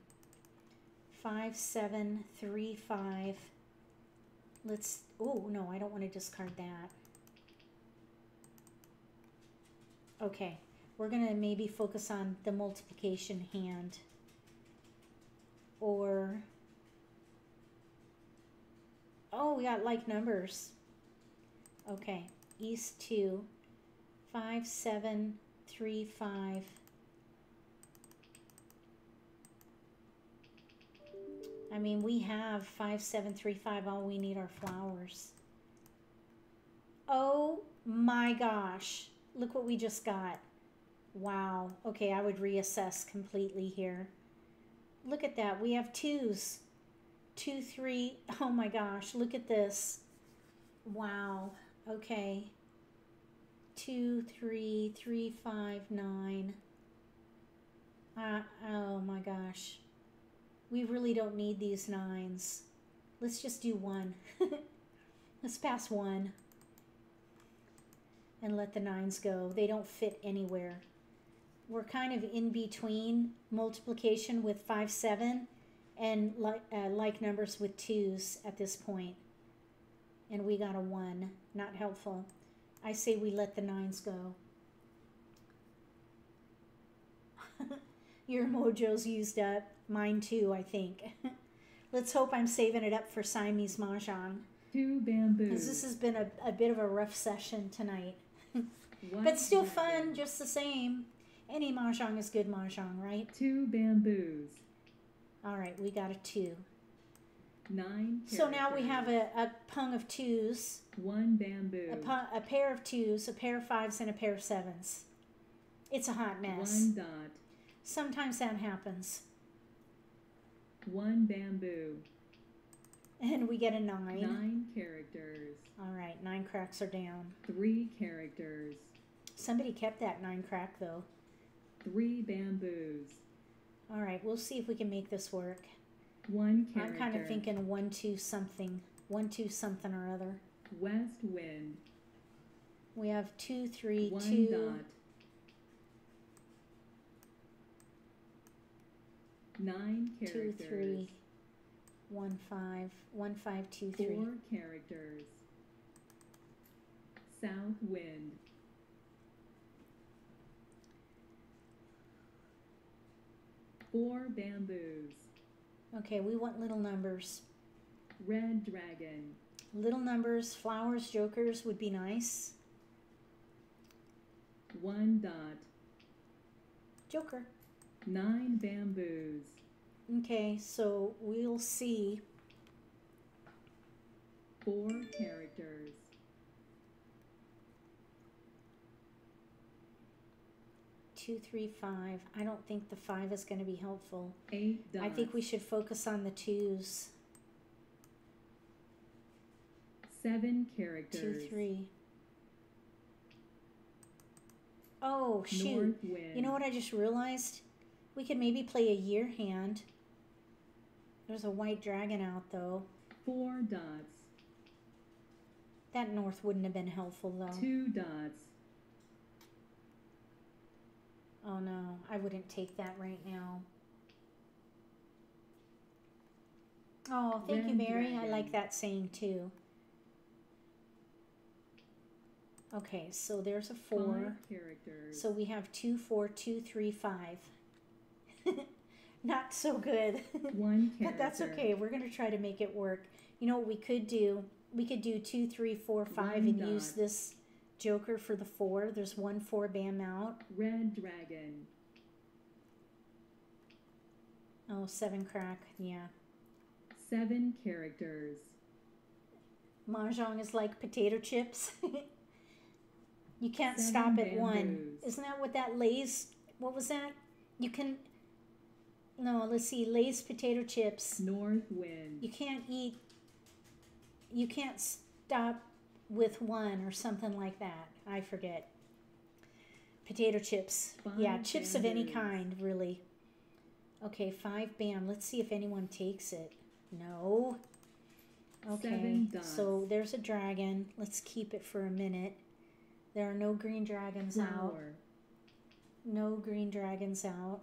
Five, seven, three, five. Let's, oh, no, I don't want to discard that. Okay, we're going to maybe focus on the multiplication hand. Or, oh, we got like numbers. Okay, east two, five, seven, three, five. I mean, we have five, seven, three, five. All we need are flowers. Oh my gosh. Look what we just got. Wow. Okay, I would reassess completely here. Look at that. We have twos. Two, three. Oh my gosh. Look at this. Wow. Okay. Two, three, three, five, nine. Uh, oh my gosh. We really don't need these nines. Let's just do one. Let's pass one and let the nines go. They don't fit anywhere. We're kind of in between multiplication with five, seven, and li uh, like numbers with twos at this point. And we got a one, not helpful. I say we let the nines go. Your mojo's used up. Mine too, I think. Let's hope I'm saving it up for Siamese Mahjong. Two bamboo. This has been a, a bit of a rough session tonight. But still fun, just the same. Any Mahjong is good Mahjong, right? Two bamboos. All right, we got a two. Nine. Characters. So now we have a, a pung of twos. One bamboo. A, pung, a pair of twos, a pair of fives, and a pair of sevens. It's a hot mess. One dot. Sometimes that happens. One bamboo. And we get a nine. Nine characters. All right, nine cracks are down. Three characters. Somebody kept that nine crack, though. Three bamboos. All right, we'll see if we can make this work. One character. I'm kind of thinking one, two, something. One, two, something or other. West wind. We have two, three, one two. One dot. Nine characters. Two, three. One five, one five, two three. Four characters. South wind. Four bamboos. Okay, we want little numbers. Red dragon. Little numbers, flowers, jokers would be nice. One dot. Joker. Nine bamboos. Okay, so we'll see. Four characters. Two, three, five. I don't think the five is going to be helpful. Eight dots. I think we should focus on the twos. Seven characters. Two, three. Oh, shoot. You know what I just realized? We could maybe play a year hand. There's a white dragon out, though. Four dots. That north wouldn't have been helpful, though. Two dots. Oh, no. I wouldn't take that right now. Oh, thank Red you, Mary. Dragon. I like that saying, too. Okay, so there's a four. Characters. So we have two, four, two, three, five. Not so good. One character. But that's okay. We're going to try to make it work. You know what we could do? We could do two, three, four, five, one and dot. Use this joker for the four. There's one four bam out. Red dragon. Oh, seven crack. Yeah. Seven characters. Mahjong is like potato chips. You can't seven stop at bamboos. One. Isn't that what that Lay's? What was that? You can... No, let's see. Lay's potato chips. North wind. You can't eat... You can't stop with one or something like that. I forget. Potato chips. Five yeah, bamboos. Chips of any kind, really. Okay, five bam. Let's see if anyone takes it. No. Okay, so there's a dragon. Let's keep it for a minute. There are no green dragons Flower. Out. No green dragons out.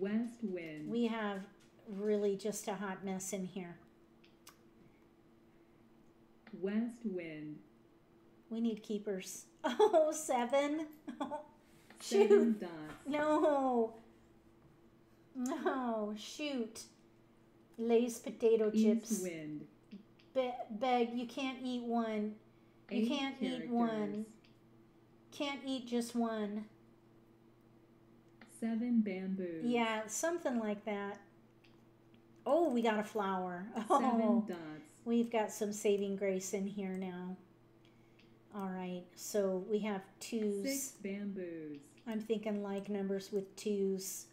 West wind. We have really just a hot mess in here. West wind. We need keepers. Oh, seven. Oh, shoot. Seven dots. No. No, shoot. Lay's potato East chips. Wind. Be beg, you can't eat one. Eight you can't characters. Eat one. Can't eat just one. Seven bamboo. Yeah, something like that. Oh, we got a flower. Oh, seven dots. We've got some saving grace in here now. All right, so we have twos. Six bamboos. I'm thinking like numbers with twos.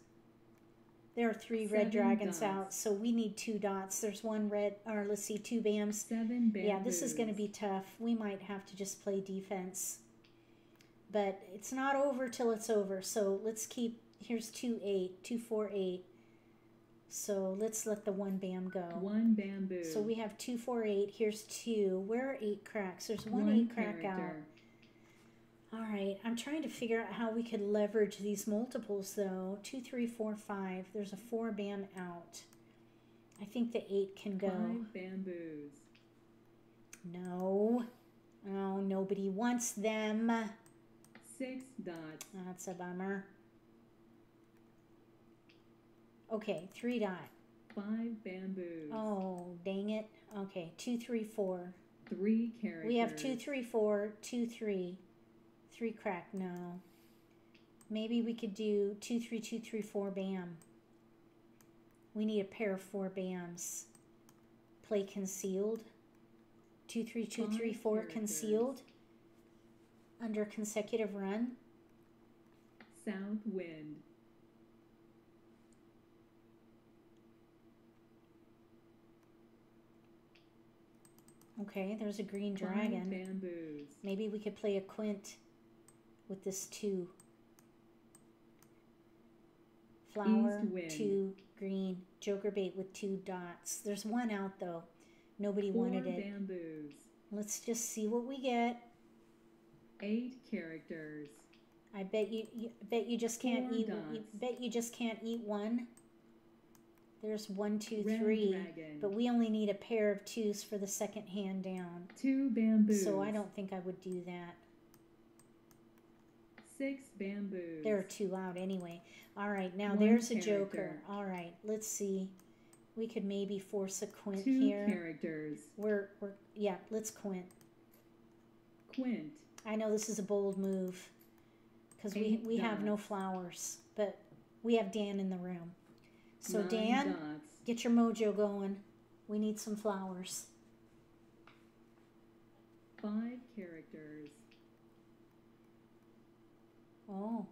There are three seven red dragons dots. out, so we need two dots. There's one red, or let's see, two bams. Seven bamboos. Yeah, this is going to be tough. We might have to just play defense. But it's not over till it's over, so let's keep, here's two eight, two four eight. So let's let the one bam go. One bamboo. So we have two, four, eight. Here's two. Where are eight cracks? There's one, one eight character. crack out. All right. I'm trying to figure out how we could leverage these multiples, though. Two, three, four, five. There's a four bam out. I think the eight can go. Five bamboos. No. Oh, nobody wants them. Six dots. That's a bummer. Okay, three dot. Five bamboos. Oh, dang it. Okay, two, three, four. Three characters. We have two, three, four, two, three. Three crack, no. Maybe we could do two, three, two, three, four, bam. We need a pair of four bams. Play concealed. Two, three, two, Five three, four, characters. Concealed. Under consecutive run. South wind. Okay, there's a green dragon. Five bamboos. Maybe we could play a quint with this two. Flower, two, green. Joker bait with two dots. There's one out, though. Nobody Four wanted it. Bamboos. Let's just see what we get. Eight characters. I bet you, you bet you just can't Four eat. You, bet you just can't eat one. There's one, two, Red three, dragon. But we only need a pair of twos for the second hand down. Two bamboos. So I don't think I would do that. Six bamboos. They're too out anyway. All right, now one there's character. a joker. All right, let's see. We could maybe force a quint two here. Two characters. We're, we're, yeah, let's quint. Quint. I know this is a bold move because we, we have no flowers, but we have Dan in the room. So Nine Dan, dots. Get your mojo going. We need some flowers. Five characters. Oh,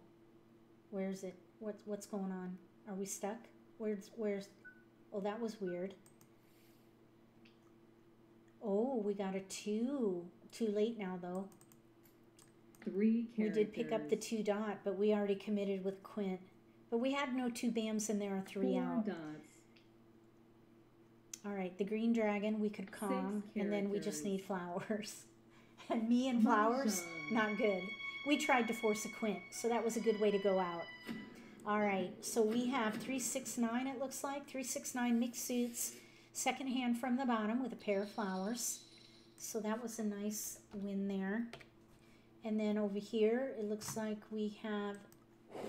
where's it? What's what's going on? Are we stuck? Where's where's? Oh, that was weird. Oh, we got a two. Too late now though. Three characters. We did pick up the two dot, but we already committed with Quint. But we had no two bams and there are three Four out. Dots. All right, the green dragon we could calm, and then we just need flowers. And me and flowers, Mahjong. Not good. We tried to force a quint, so that was a good way to go out. All right, so we have three, six, nine. It looks like three, six, nine mixed suits, second hand from the bottom with a pair of flowers. So that was a nice win there. And then over here, it looks like we have.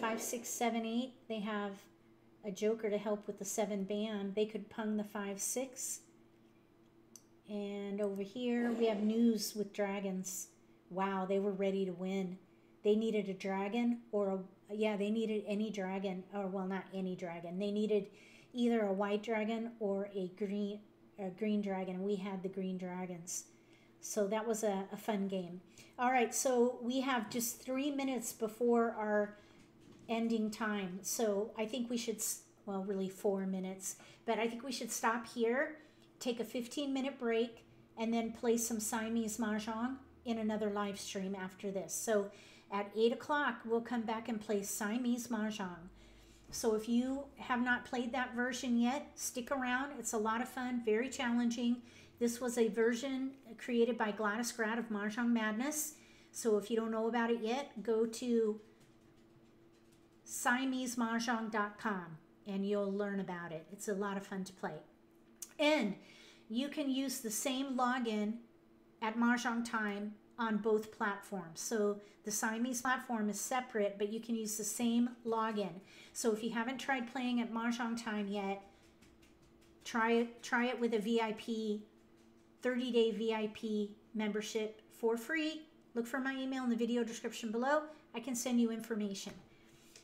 Five, six, seven, eight. They have a joker to help with the seven bam. They could pung the five, six. And over here we have news with dragons. Wow, they were ready to win. They needed a dragon or a, yeah, they needed any dragon or well, not any dragon. They needed either a white dragon or a green, a green dragon. We had the green dragons. So that was a, a fun game. All right, so we have just three minutes before our ending time, so I think we should, well, really four minutes, but I think we should stop here, take a fifteen minute break, and then play some Siamese Mahjong in another live stream after this. So at eight o'clock, we'll come back and play Siamese Mahjong. So if you have not played that version yet, stick around. It's a lot of fun, very challenging. This was a version created by Gladys Grad of Mahjong Madness. So if you don't know about it yet, go to Siamese Mahjong dot com and you'll learn about it. It's a lot of fun to play. And you can use the same login at Mahjong Time on both platforms. So the Siamese platform is separate, but you can use the same login. So if you haven't tried playing at Mahjong Time yet, try it, try it with a V I P, thirty day V I P membership for free. Look for my email in the video description below. I can send you information.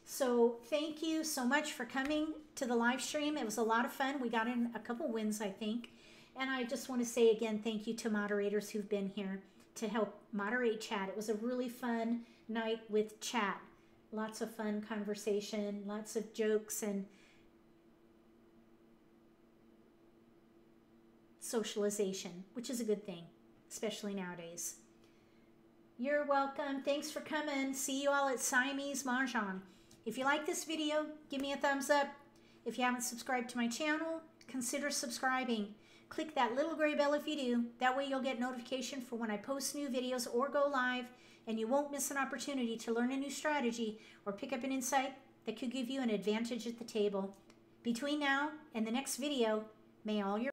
So thank you so much for coming to the live stream. It was a lot of fun. We got in a couple wins, I think. And I just want to say again, thank you to moderators who've been here to help moderate chat. It was a really fun night with chat. Lots of fun conversation, lots of jokes and socialization, which is a good thing, especially nowadays. You're welcome. Thanks for coming. See you all at Siamese Mahjong. If you like this video, give me a thumbs up. If you haven't subscribed to my channel, consider subscribing. Click that little gray bell if you do. That way you'll get notification for when I post new videos or go live, and you won't miss an opportunity to learn a new strategy or pick up an insight that could give you an advantage at the table. Between now and the next video, may all your